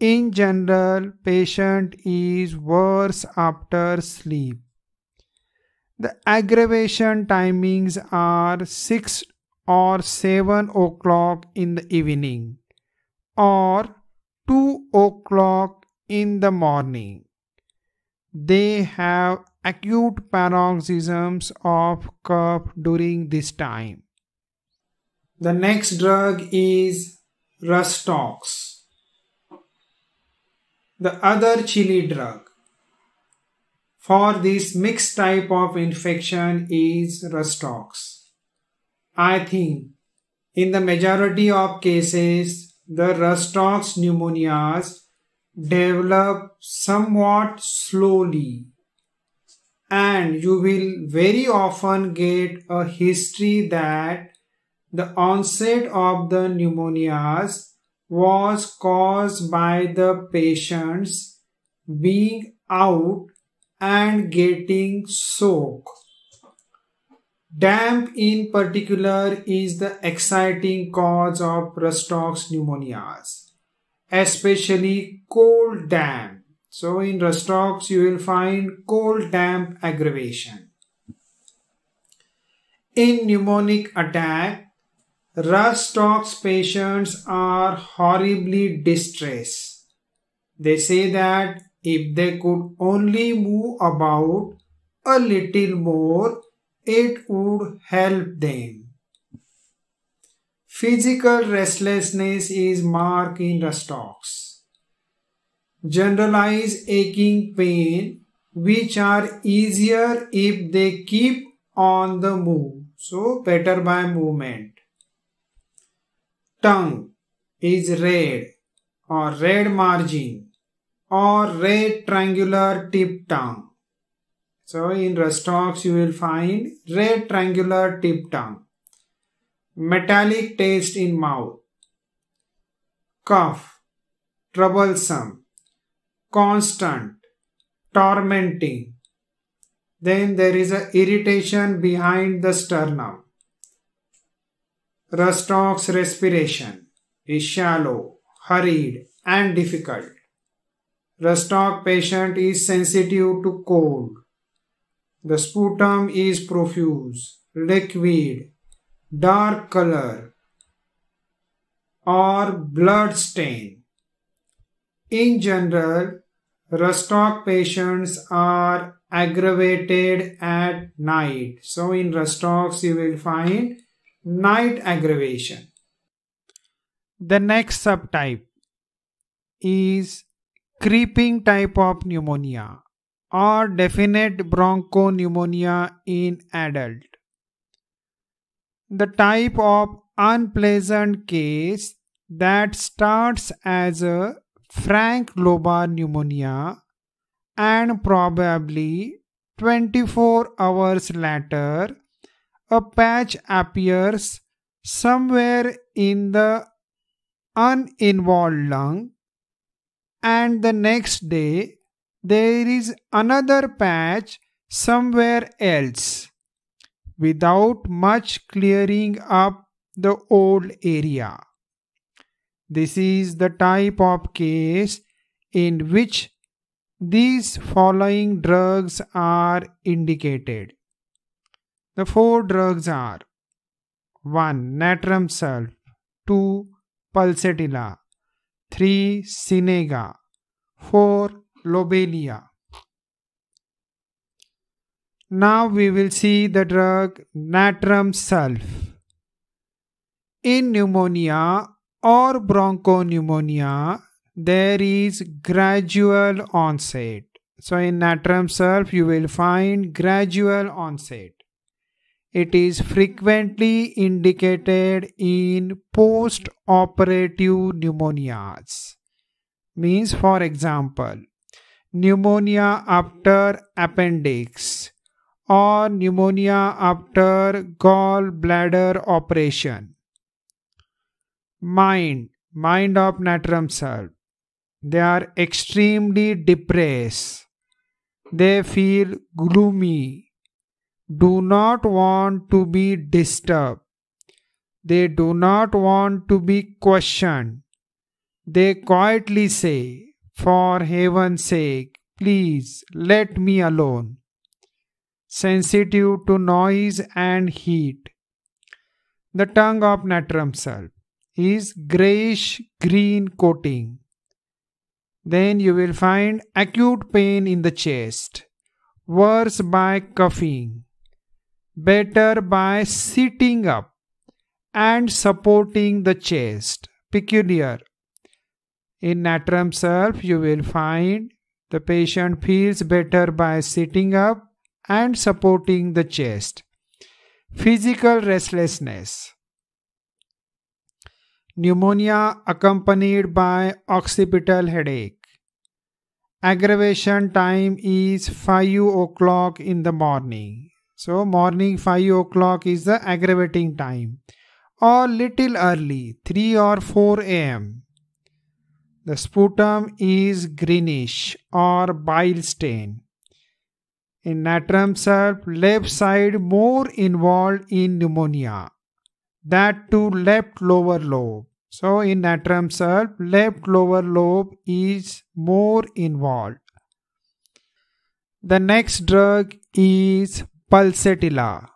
In general, patient is worse after sleep. The aggravation timings are six or seven o'clock in the evening or two o'clock in the morning. They have acute paroxysms of cough during this time. The next drug is Rustox, the other chili drug. For this mixed type of infection is Rustox. I think in the majority of cases, the Rustox pneumonias develop somewhat slowly, and you will very often get a history that the onset of the pneumonias was caused by the patients being out and getting soaked. Damp in particular is the exciting cause of Rustox pneumonias, especially cold damp. So in Rustox you will find cold damp aggravation. In pneumonic attack, Rustox patients are horribly distressed. They say that if they could only move about a little more, it would help them. Physical restlessness is marked in Rustox. Generalized aching pain, which are easier if they keep on the move, so better by movement. Tongue is red or red margin or red triangular tip tongue. So in Rustox you will find red triangular tip tongue. Metallic taste in mouth. Cough, troublesome, constant, tormenting. Then there is an irritation behind the sternum. Rustox respiration is shallow, hurried and difficult. Rustox patient is sensitive to cold. The sputum is profuse, liquid, dark color or blood stain. In general, Rustox patients are aggravated at night. So in Rustox you will find night aggravation. The next subtype is creeping type of pneumonia or definite bronchopneumonia in adult. The type of unpleasant case that starts as a frank lobar pneumonia and probably twenty-four hours later a patch appears somewhere in the uninvolved lung, and the next day there is another patch somewhere else without much clearing up the old area. This is the type of case in which these following drugs are indicated. The four drugs are one Natrum sulf, two Pulsatilla, three Sinega, four Lobelia. Now we will see the drug Natrum sulf. In pneumonia or bronchopneumonia, there is gradual onset. So in Natrum sulf you will find gradual onset. It is frequently indicated in post-operative pneumonias. Means, for example, pneumonia after appendix or pneumonia after gallbladder operation. Mind, mind of Natrum sulf. They are extremely depressed. They feel gloomy. Do not want to be disturbed. They do not want to be questioned. They quietly say, "For heaven's sake, please let me alone." Sensitive to noise and heat. The tongue of natrum salt is grayish-green coating. Then you will find acute pain in the chest, worse by coughing, better by sitting up and supporting the chest. Peculiar. In natrum salve, you will find the patient feels better by sitting up and supporting the chest. Physical restlessness. Pneumonia accompanied by occipital headache. Aggravation time is five o'clock in the morning. So morning five o'clock is the aggravating time. Or little early, three or four a m The sputum is greenish or bile stain. In natrum salve, left side more involved in pneumonia. That too left lower lobe. So in natrum salve, left lower lobe is more involved. The next drug is pulsatilla.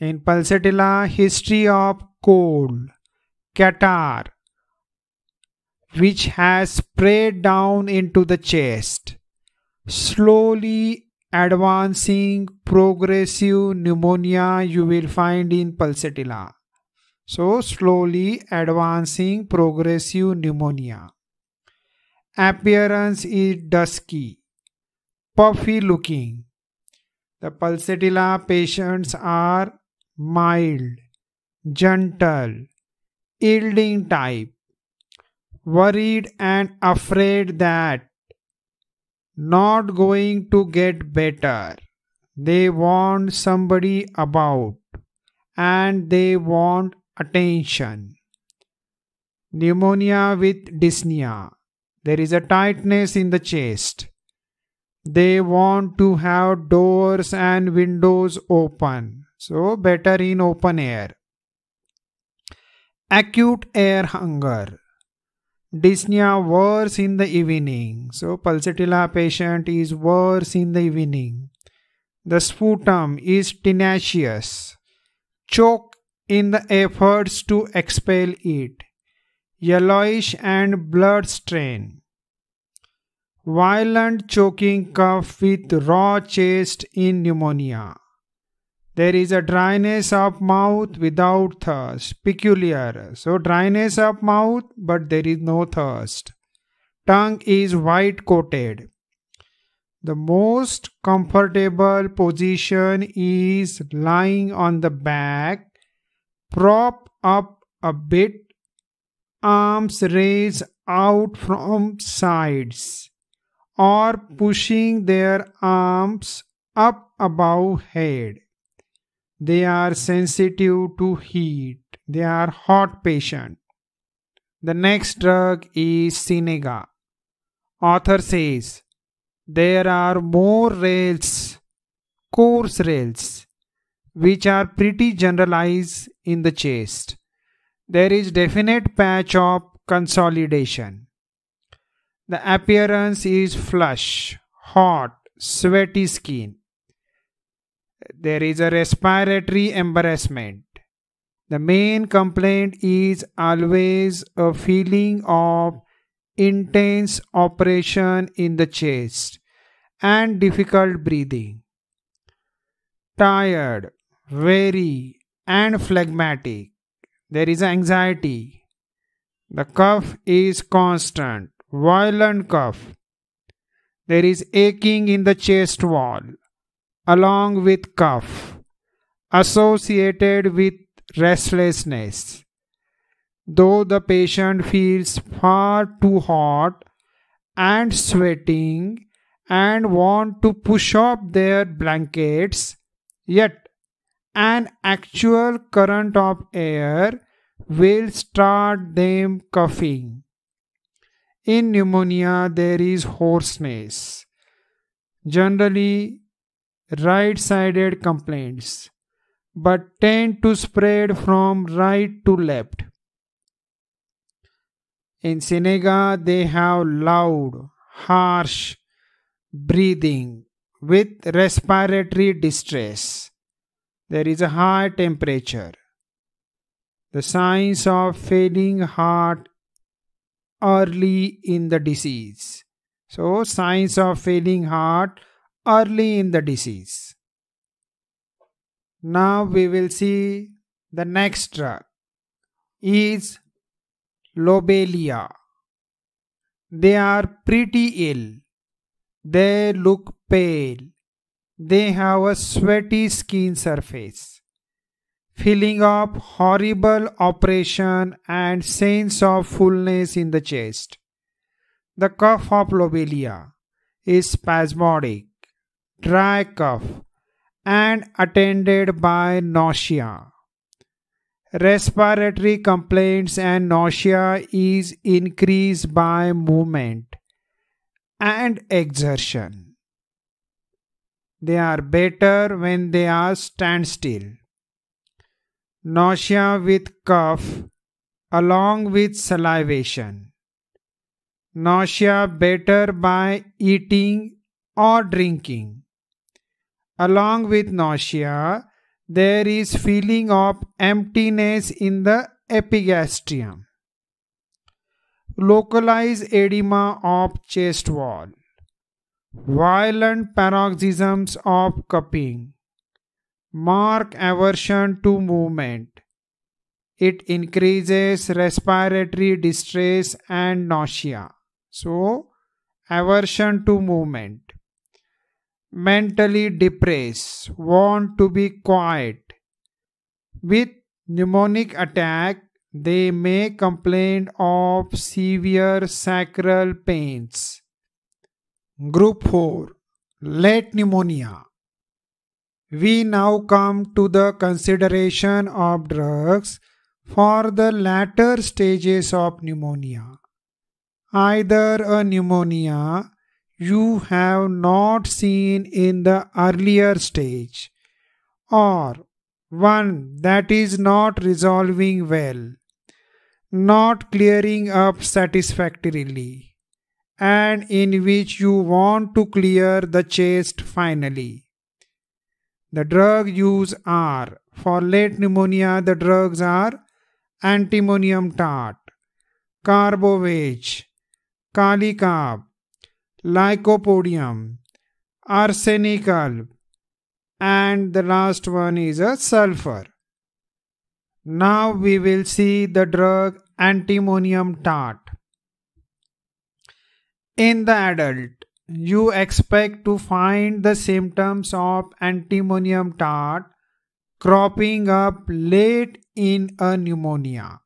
In pulsatilla, history of cold, catarrh, which has spread down into the chest, slowly advancing progressive pneumonia you will find in pulsatilla. So, slowly advancing progressive pneumonia. Appearance is dusky, puffy looking. The pulsatilla patients are mild, gentle, yielding type. Worried and afraid that not going to get better. They want somebody about and they want attention. Pneumonia with dyspnea. There is a tightness in the chest. They want to have doors and windows open. So better in open air. Acute air hunger. Dyspnea worse in the evening. So pulsatilla patient is worse in the evening. The sputum is tenacious. Choke in the efforts to expel it. Yellowish and blood stain. Violent choking cough with raw chest in pneumonia. There is a dryness of mouth without thirst. Peculiar. So dryness of mouth, but there is no thirst. Tongue is white coated. The most comfortable position is lying on the back. Prop up a bit. Arms raised out from sides. Or pushing their arms up above head. They are sensitive to heat. They are hot patient. The next drug is Sinega. Author says, there are more rails, coarse rails, which are pretty generalized in the chest. There is definite patch of consolidation. The appearance is flush, hot, sweaty skin. There is a respiratory embarrassment. The main complaint is always a feeling of intense oppression in the chest and difficult breathing. Tired, weary, and phlegmatic. There is anxiety. The cough is constant, violent cough. There is aching in the chest wall. Along with cough, associated with restlessness. Though the patient feels far too hot and sweating and want to push off their blankets, yet an actual current of air will start them coughing. In pneumonia, there is hoarseness, generally right-sided complaints, but tend to spread from right to left. In Seneca, they have loud, harsh breathing with respiratory distress. There is a high temperature. The signs of failing heart early in the disease. So, signs of failing heart early in the disease. Now we will see the next drug is lobelia. They are pretty ill. They look pale. They have a sweaty skin surface, feeling of horrible oppression and sense of fullness in the chest. The cough of lobelia is spasmodic, dry cough, and attended by nausea. Respiratory complaints and nausea is increased by movement and exertion. They are better when they are standstill. Nausea with cough along with salivation. Nausea better by eating or drinking. Along with nausea, there is feeling of emptiness in the epigastrium. Localized edema of chest wall. Violent paroxysms of coughing. Marked aversion to movement. It increases respiratory distress and nausea. So, aversion to movement. Mentally depressed, want to be quiet. With pneumonic attack, they may complain of severe sacral pains. Group four, late pneumonia. We now come to the consideration of drugs for the latter stages of pneumonia. Either a pneumonia you have not seen in the earlier stage, or one that is not resolving well, not clearing up satisfactorily, and in which you want to clear the chest finally. The drug use are, for late pneumonia the drugs are antimonium tart, carbovage, calicarb, lycopodium, arsenic pulp, and the last one is a sulfur. Now we will see the drug antimonium tart. In the adult, you expect to find the symptoms of antimonium tart cropping up late in a pneumonia.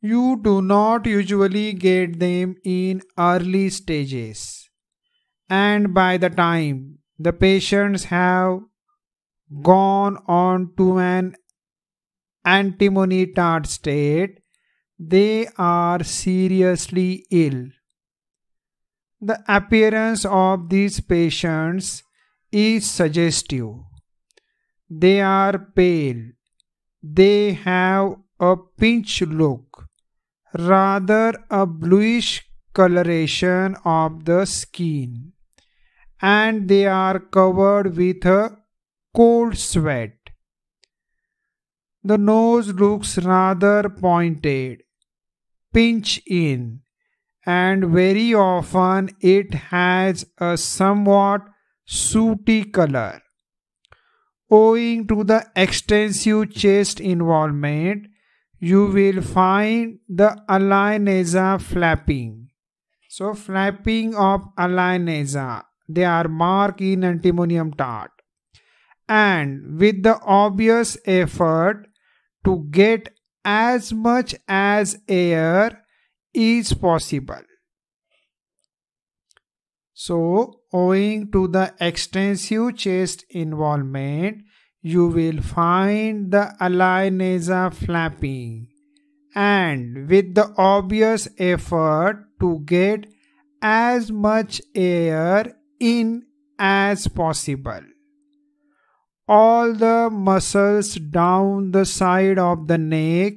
You do not usually get them in early stages, and by the time the patients have gone on to an antimony tart state, they are seriously ill. The appearance of these patients is suggestive. They are pale. They have a pinched look, rather a bluish coloration of the skin, and they are covered with a cold sweat. The nose looks rather pointed, pinched in, and very often it has a somewhat sooty color. Owing to the extensive chest involvement, you will find the alae nasa flapping. So, flapping of alae nasa, they are marked in antimonium tart. And with the obvious effort to get as much as air is possible. So, owing to the extensive chest involvement, you will find the alae nasa flapping and with the obvious effort to get as much air in as possible. All the muscles down the side of the neck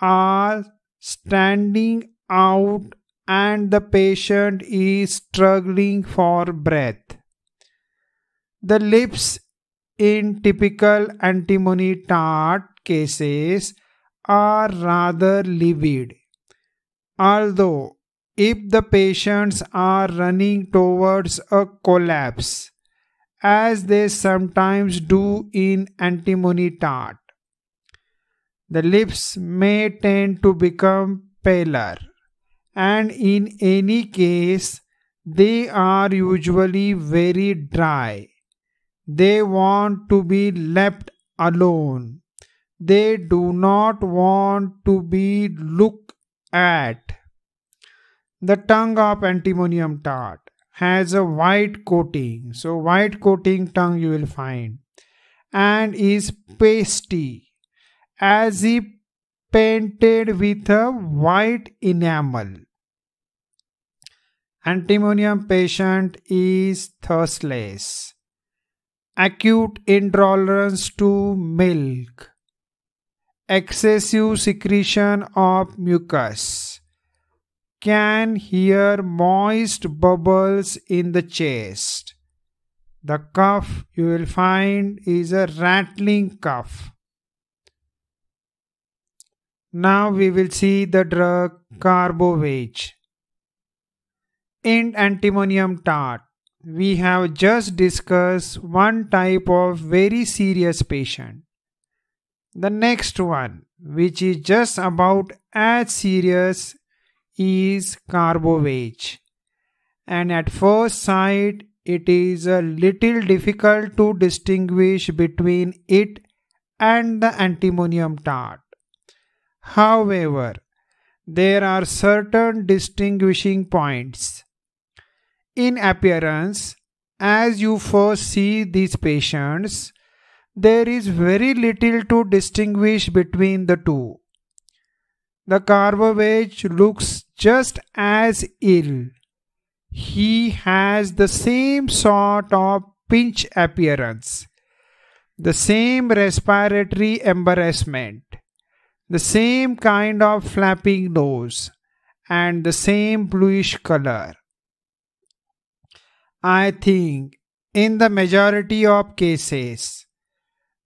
are standing out and the patient is struggling for breath. The lips in typical antimony tart cases are rather livid, although if the patients are running towards a collapse, as they sometimes do in antimony tart, the lips may tend to become paler, and in any case, they are usually very dry. They want to be left alone. They do not want to be looked at. The tongue of antimonium tart has a white coating, so white coating tongue you will find, and is pasty, as if painted with a white enamel. Antimonium patient is thirstless, acute intolerance to milk, excessive secretion of mucus, can hear moist bubbles in the chest. The cough you will find is a rattling cough. Now we will see the drug Carbovage. In antimonium tart, we have just discussed one type of very serious patient. The next one, which is just about as serious, is Carbovage, and at first sight it is a little difficult to distinguish between it and the antimonium tart. However, there are certain distinguishing points. In appearance, as you first see these patients, there is very little to distinguish between the two. The Carbovage looks just as ill. He has the same sort of pinch appearance, the same respiratory embarrassment, the same kind of flapping nose, and the same bluish color. I think in the majority of cases,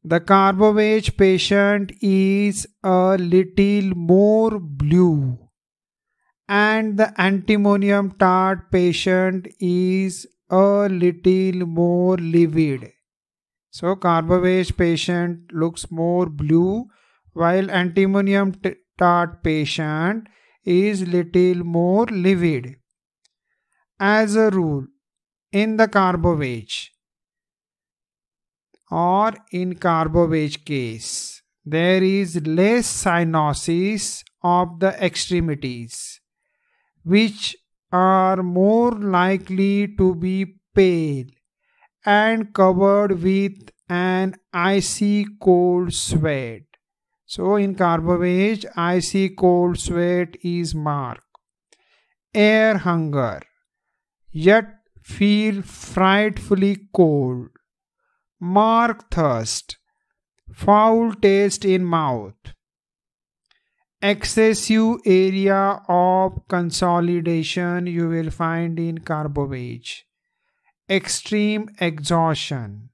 the Carbovage patient is a little more blue, and the antimonium tart patient is a little more livid. So Carbovage patient looks more blue, while antimonium tart patient is little more livid. As a rule, in the Carbovage or in Carbovage case, there is less cyanosis of the extremities, which are more likely to be pale and covered with an icy cold sweat. So in Carbovage, icy cold sweat is marked. Air hunger, yet feel frightfully cold. Marked thirst, foul taste in mouth, excessive area of consolidation you will find in Carbovage, extreme exhaustion,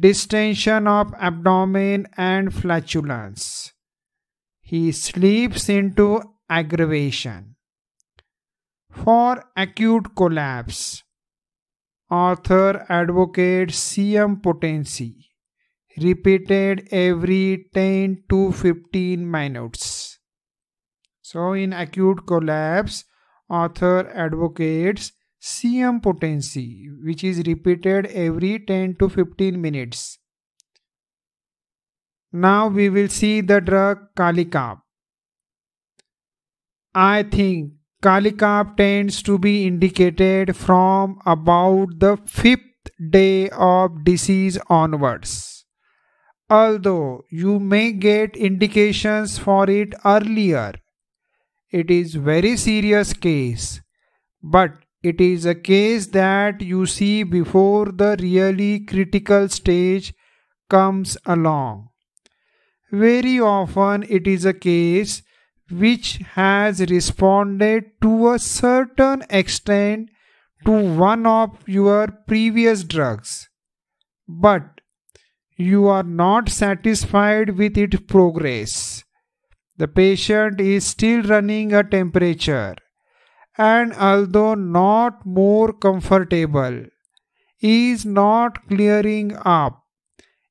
distension of abdomen and flatulence. He slips into aggravation. For acute collapse, author advocates C M potency, repeated every ten to fifteen minutes. So in acute collapse, author advocates C M potency, which is repeated every ten to fifteen minutes. Now we will see the drug Kalikap. I think Kalikap tends to be indicated from about the fifth day of disease onwards, Although you may get indications for it earlier, it is very serious case, but it is a case that you see before the really critical stage comes along. Very often it is a case which has responded to a certain extent to one of your previous drugs, but you are not satisfied with its progress. The patient is still running a temperature, and although not more comfortable, is not clearing up.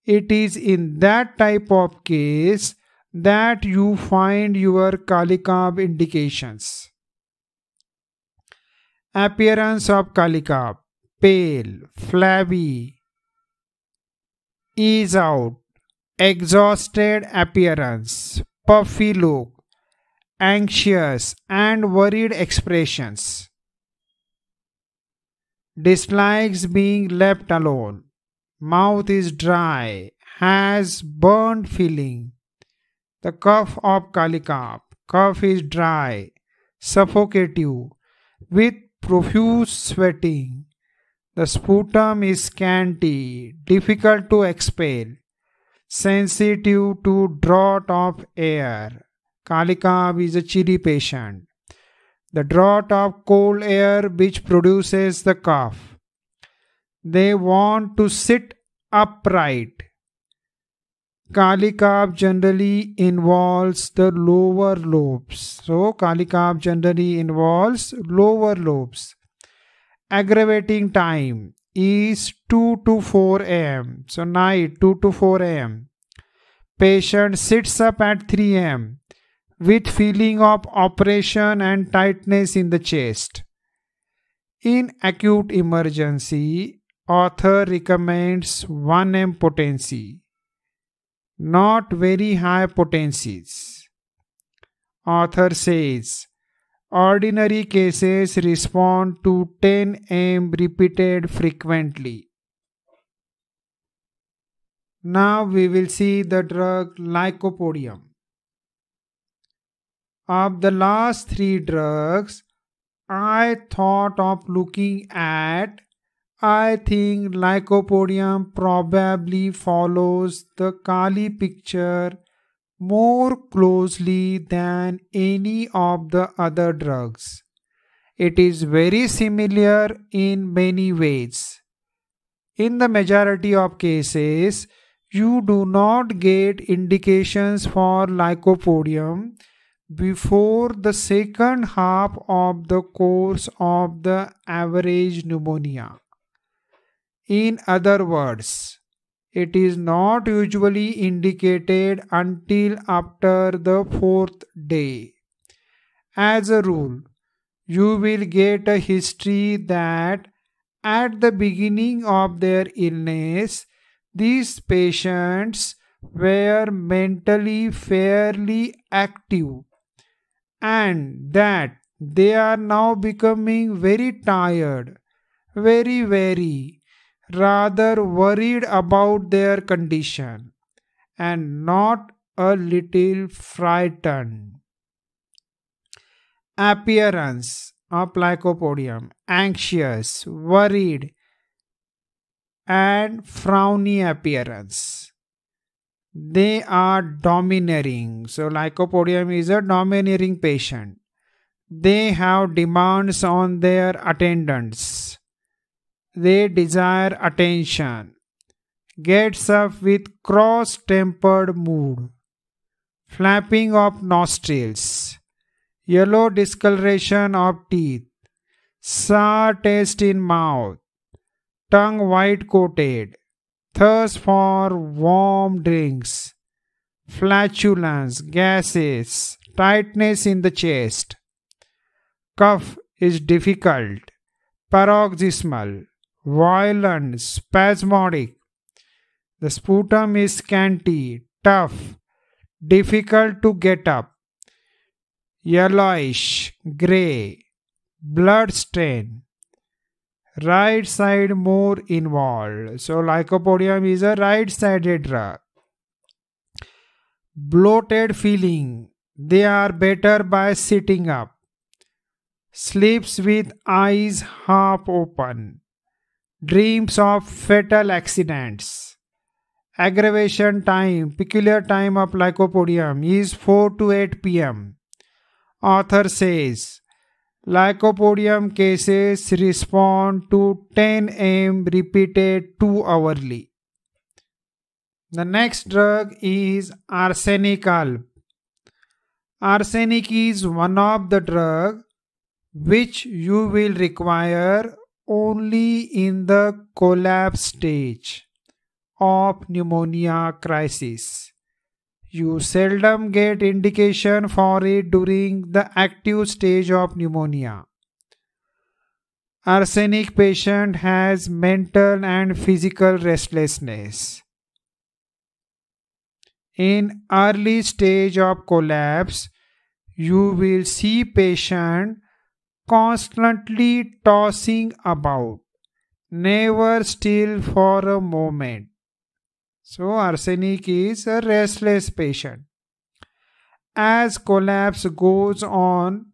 It is in that type of case that you find your Kalikab indications. Appearance of Kalikab: pale, flabby, ease out, exhausted appearance, puffy look, anxious and worried expressions, dislikes being left alone, mouth is dry, has burnt feeling. The cough of Kalikab: cough is dry, suffocative, with profuse sweating. The sputum is scanty, difficult to expel, sensitive to draught of air. Kalikab is a chilly patient. The draught of cold air which produces the cough. They want to sit upright. Kalikab generally involves the lower lobes. So, Kalikab generally involves lower lobes. Aggravating time is two to four a m So, night two to four a m Patient sits up at three a m with feeling of oppression and tightness in the chest. In acute emergency, author recommends one milligram potency, not very high potencies. Author says, ordinary cases respond to ten milligram repeated frequently. Now we will see the drug Lycopodium. Of the last three drugs, I thought of looking at. I think Lycopodium probably follows the Kali picture more closely than any of the other drugs. It is very similar in many ways. In the majority of cases, you do not get indications for Lycopodium before the second half of the course of the average pneumonia. In other words, it is not usually indicated until after the fourth day. As a rule, you will get a history that at the beginning of their illness, these patients were mentally fairly active and that they are now becoming very tired, very wary, rather worried about their condition, and not a little frightened. Appearance of Lycopodium: anxious, worried, and frowny appearance. They are domineering. So, Lycopodium is a domineering patient. They have demands on their attendants. They desire attention, gets up with cross-tempered mood, flapping of nostrils, yellow discoloration of teeth, sour taste in mouth, tongue white-coated, thirst for warm drinks, flatulence, gases, tightness in the chest. Cough is difficult, paroxysmal, violent, spasmodic. The sputum is scanty, tough, difficult to get up, yellowish, grey, blood stain, right side more involved. So, Lycopodium is a right-sided drug. bloated feeling. They are better by sitting up. Sleeps with eyes half open. Dreams of fatal accidents. Aggravation time, peculiar time of lycopodium is four to eight p m Author says, lycopodium cases respond to ten a m repeated two hourly. The next drug is arsenic alb. Arsenic is one of the drugs which you will require only in the collapse stage of pneumonia crisis. You seldom get indication for it during the active stage of pneumonia. Arsenic patient has mental and physical restlessness. In early stage of collapse, you will see patient constantly tossing about, never still for a moment. So, arsenic is a restless patient. As collapse goes on,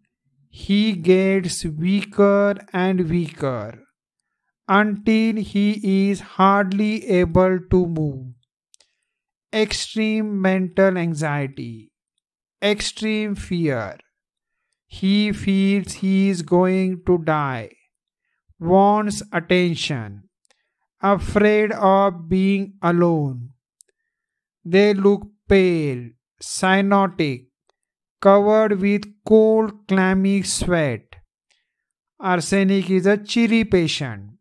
he gets weaker and weaker until he is hardly able to move. Extreme mental anxiety, extreme fear. He feels he is going to die, wants attention, afraid of being alone. They look pale, cyanotic, covered with cold, clammy sweat. Arsenic is a chilly patient.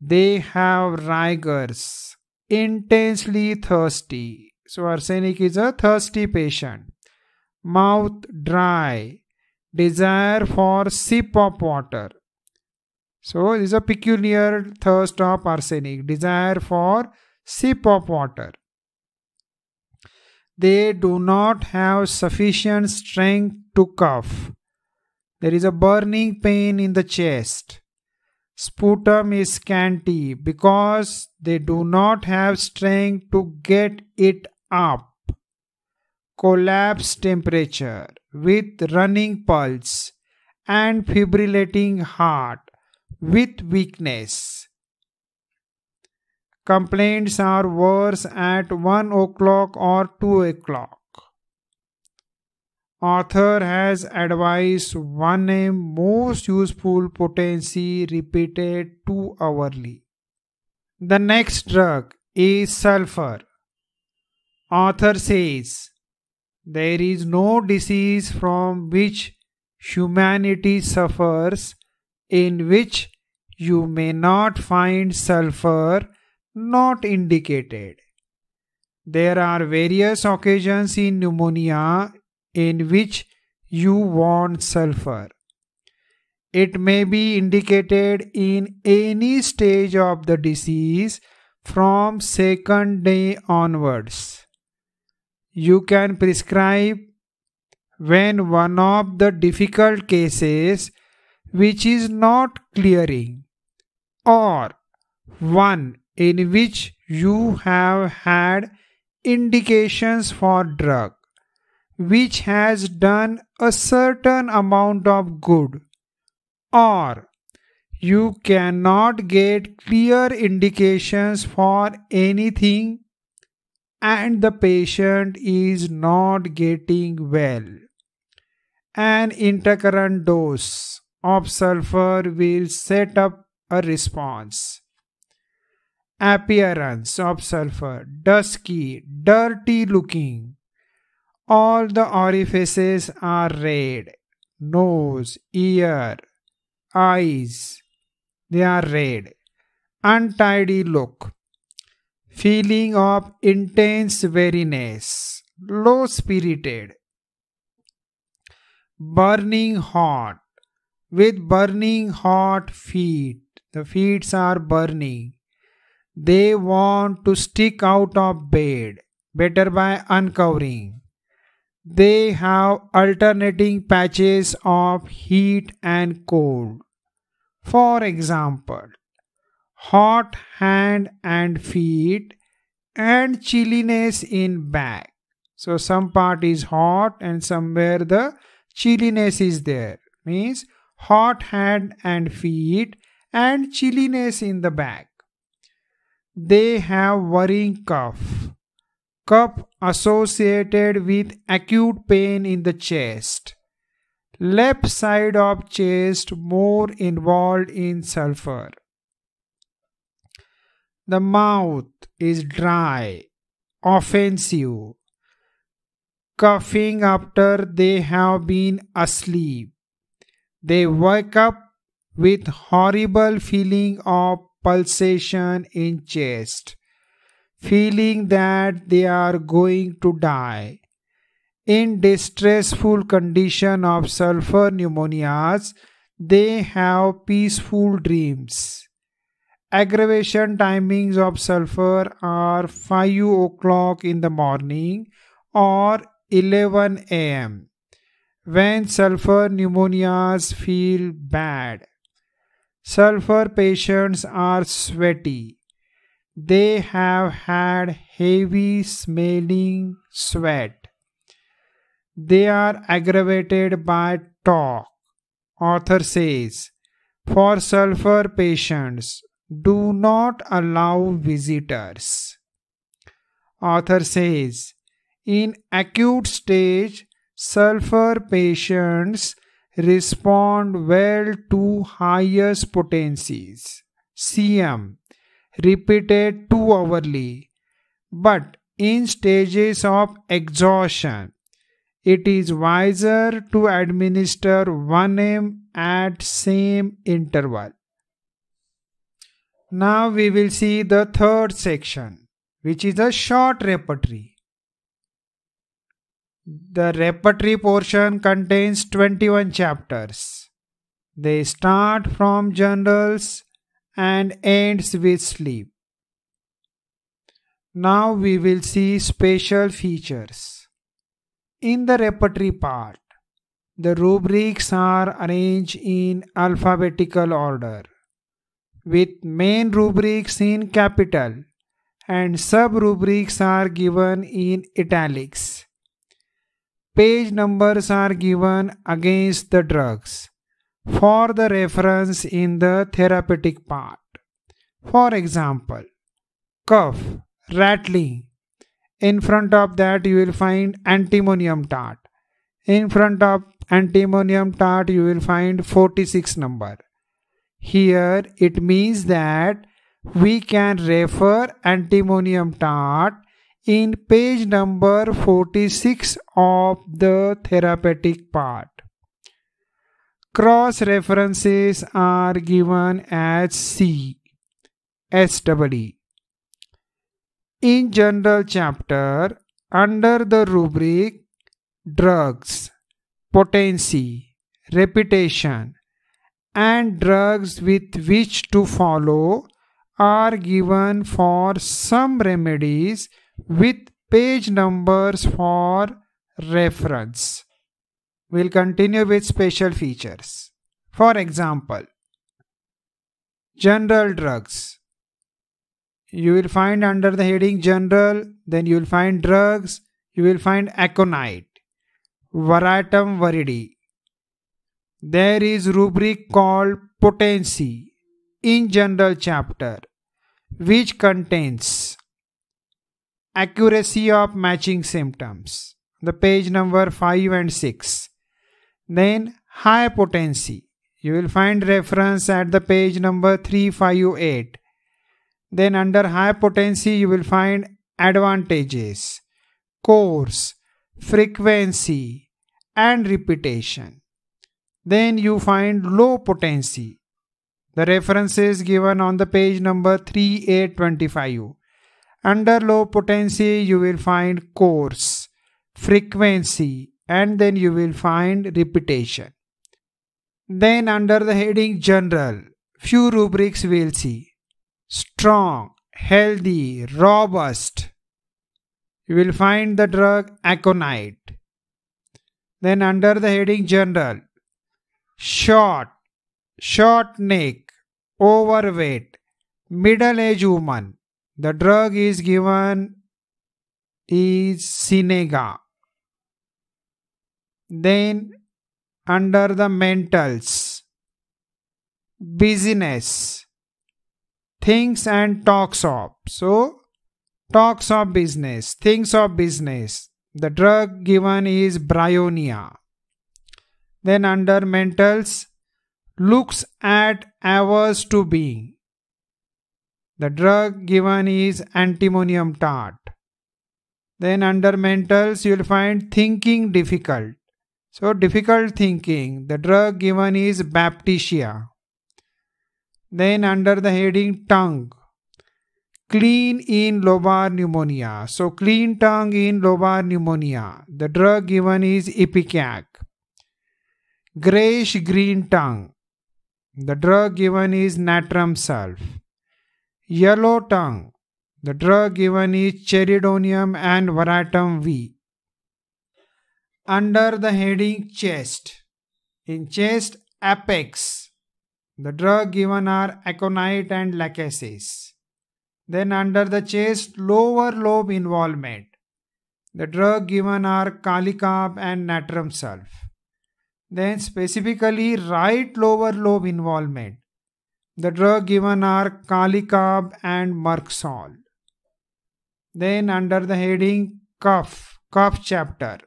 They have rigors, intensely thirsty. So arsenic is a thirsty patient. Mouth dry, desire for sip of water. So, this is a peculiar thirst of arsenic, desire for sip of water. They do not have sufficient strength to cough. There is a burning pain in the chest. Sputum is scanty because they do not have strength to get it up. Collapse temperature with running pulse and fibrillating heart, with weakness. Complaints are worse at one o'clock or two o'clock. Author has advised one a m most useful potency repeated two hourly. The next drug is sulfur. Author says, there is no disease from which humanity suffers in which you may not find sulfur not indicated. There are various occasions in pneumonia in which you want sulfur. It may be indicated in any stage of the disease from second day onwards. You can prescribe when one of the difficult cases which is not clearing, or one in which you have had indications for drug which has done a certain amount of good, or you cannot get clear indications for anything and the patient is not getting well. An intercurrent dose of sulfur will set up a response. Appearance of sulfur, dusky, dirty looking. All the orifices are red. Nose, ear, eyes, they are red. Untidy look. Feeling of intense weariness. Low spirited. Burning hot. With burning hot feet. The feet are burning. They want to stick out of bed, better by uncovering. They have alternating patches of heat and cold. For example, hot hand and feet and chilliness in back. So some part is hot and somewhere the chilliness is there. Means hot hand and feet and chilliness in the back. They have worrying cough. Cough associated with acute pain in the chest. Left side of chest more involved in sulfur. The mouth is dry, offensive. Coughing after they have been asleep. They wake up with horrible feeling of pulsation in chest, feeling that they are going to die. In distressful condition of sulfur pneumonias, they have peaceful dreams. Aggravation timings of sulfur are five o'clock in the morning or eleven a m when sulfur pneumonias feel bad. Sulfur patients are sweaty. They have had heavy smelling sweat. They are aggravated by talk. Author says, for sulfur patients, do not allow visitors. Author says, in acute stage, sulfur patients respond well to highest potencies. C M repeated two hourly, but in stages of exhaustion, it is wiser to administer one milligram at same interval. Now we will see the third section, which is a short repertory. The repertory portion contains twenty-one chapters. They start from generals and ends with sleep. Now we will see special features. In the repertory part, the rubrics are arranged in alphabetical order, with main rubrics in capital and sub-rubrics are given in italics. Page numbers are given against the drugs for the reference in the therapeutic part. For example, cough, rattling. In front of that you will find antimonium tart. In front of antimonium tart you will find forty-six number. Here it means that we can refer antimonium tart in page number forty-six of the therapeutic part. Cross references are given as C, S W E. In general chapter, under the rubric drugs, potency, reputation, and drugs with which to follow are given for some remedies with page numbers for reference. We'll continue with special features. For example, general drugs. You will find under the heading general, then you will find drugs, you will find aconite, Varietum viridi. There is rubric called potency in general chapter, which contains accuracy of matching symptoms, the page number five and six. Then high potency, you will find reference at the page number three, five, eight. Then under high potency you will find advantages, course, frequency and repetition. Then you find low potency, the reference is given on the page number three, eight, twenty-five. Under low potency, you will find course, frequency, and then you will find repetition. Then under the heading general, few rubrics we will see. Strong, healthy, robust. You will find the drug aconite. Then under the heading general, short, short neck, overweight, middle-aged woman, The drug is given is Sinega. Then under the mentals, business, things and talks of. So talks of business, things of business. The drug given is Bryonia. Then under mentals, looks at averse to being. The drug given is Antimonium Tart. Then under mentals, you will find thinking difficult. So difficult thinking, the drug given is Bapticia. Then under the heading tongue, clean in lobar pneumonia. So clean tongue in lobar pneumonia. The drug given is Ipecac. Grayish green tongue. The drug given is Natrum Sulf. Yellow tongue. The drug given is Charidonium and Varatum V. Under the heading chest. In chest, apex. The drug given are Aconite and Lachesis. Then under the chest, lower lobe involvement. The drug given are Kalicarb and Natrum Sulf. Then specifically right lower lobe involvement. The drug given are Kalicarb and Merxol. Then under the heading cough, cough chapter.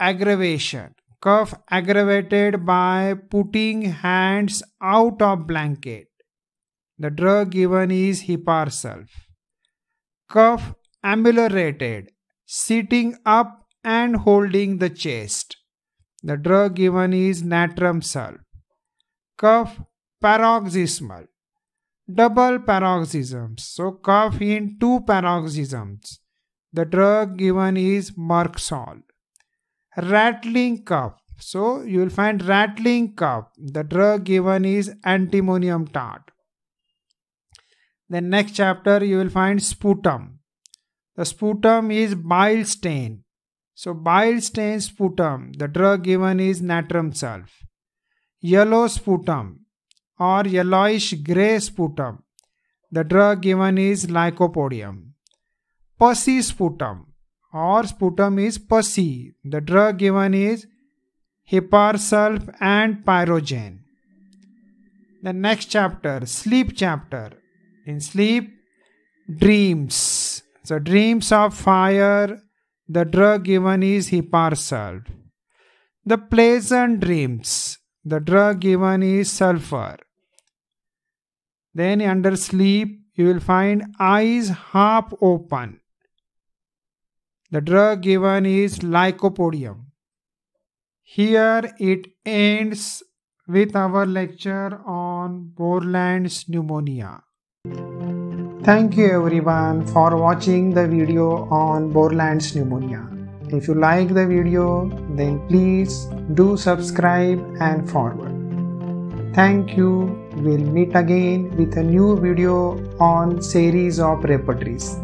Aggravation. Cough aggravated by putting hands out of blanket. The drug given is Hiparsulf. Cough ameliorated, sitting up and holding the chest. The drug given is Natrum Sulf. Cough paroxysmal, double paroxysms. So cough in two paroxysms. The drug given is Merxol. Rattling cough. So you will find rattling cough. The drug given is Antimonium Tart. The next chapter you will find sputum. The sputum is bile stain. So bile stain sputum. The drug given is Natrum Sulf. Yellow sputum or yellowish grey sputum. The drug given is Lycopodium. Pussy sputum or sputum is pussy. The drug given is Hiparsulf and Pyrogen. The next chapter, sleep chapter. In sleep, dreams. So dreams of fire, the drug given is Hiparsulf. The pleasant dreams, the drug given is Sulfur. Then under sleep, you will find eyes half open. The drug given is Lycopodium. Here it ends with our lecture on Borland's pneumonia. Thank you everyone for watching the video on Borland's pneumonia. If you like the video, then please do subscribe and forward. Thank you. We'll meet again with a new video on series of repertories.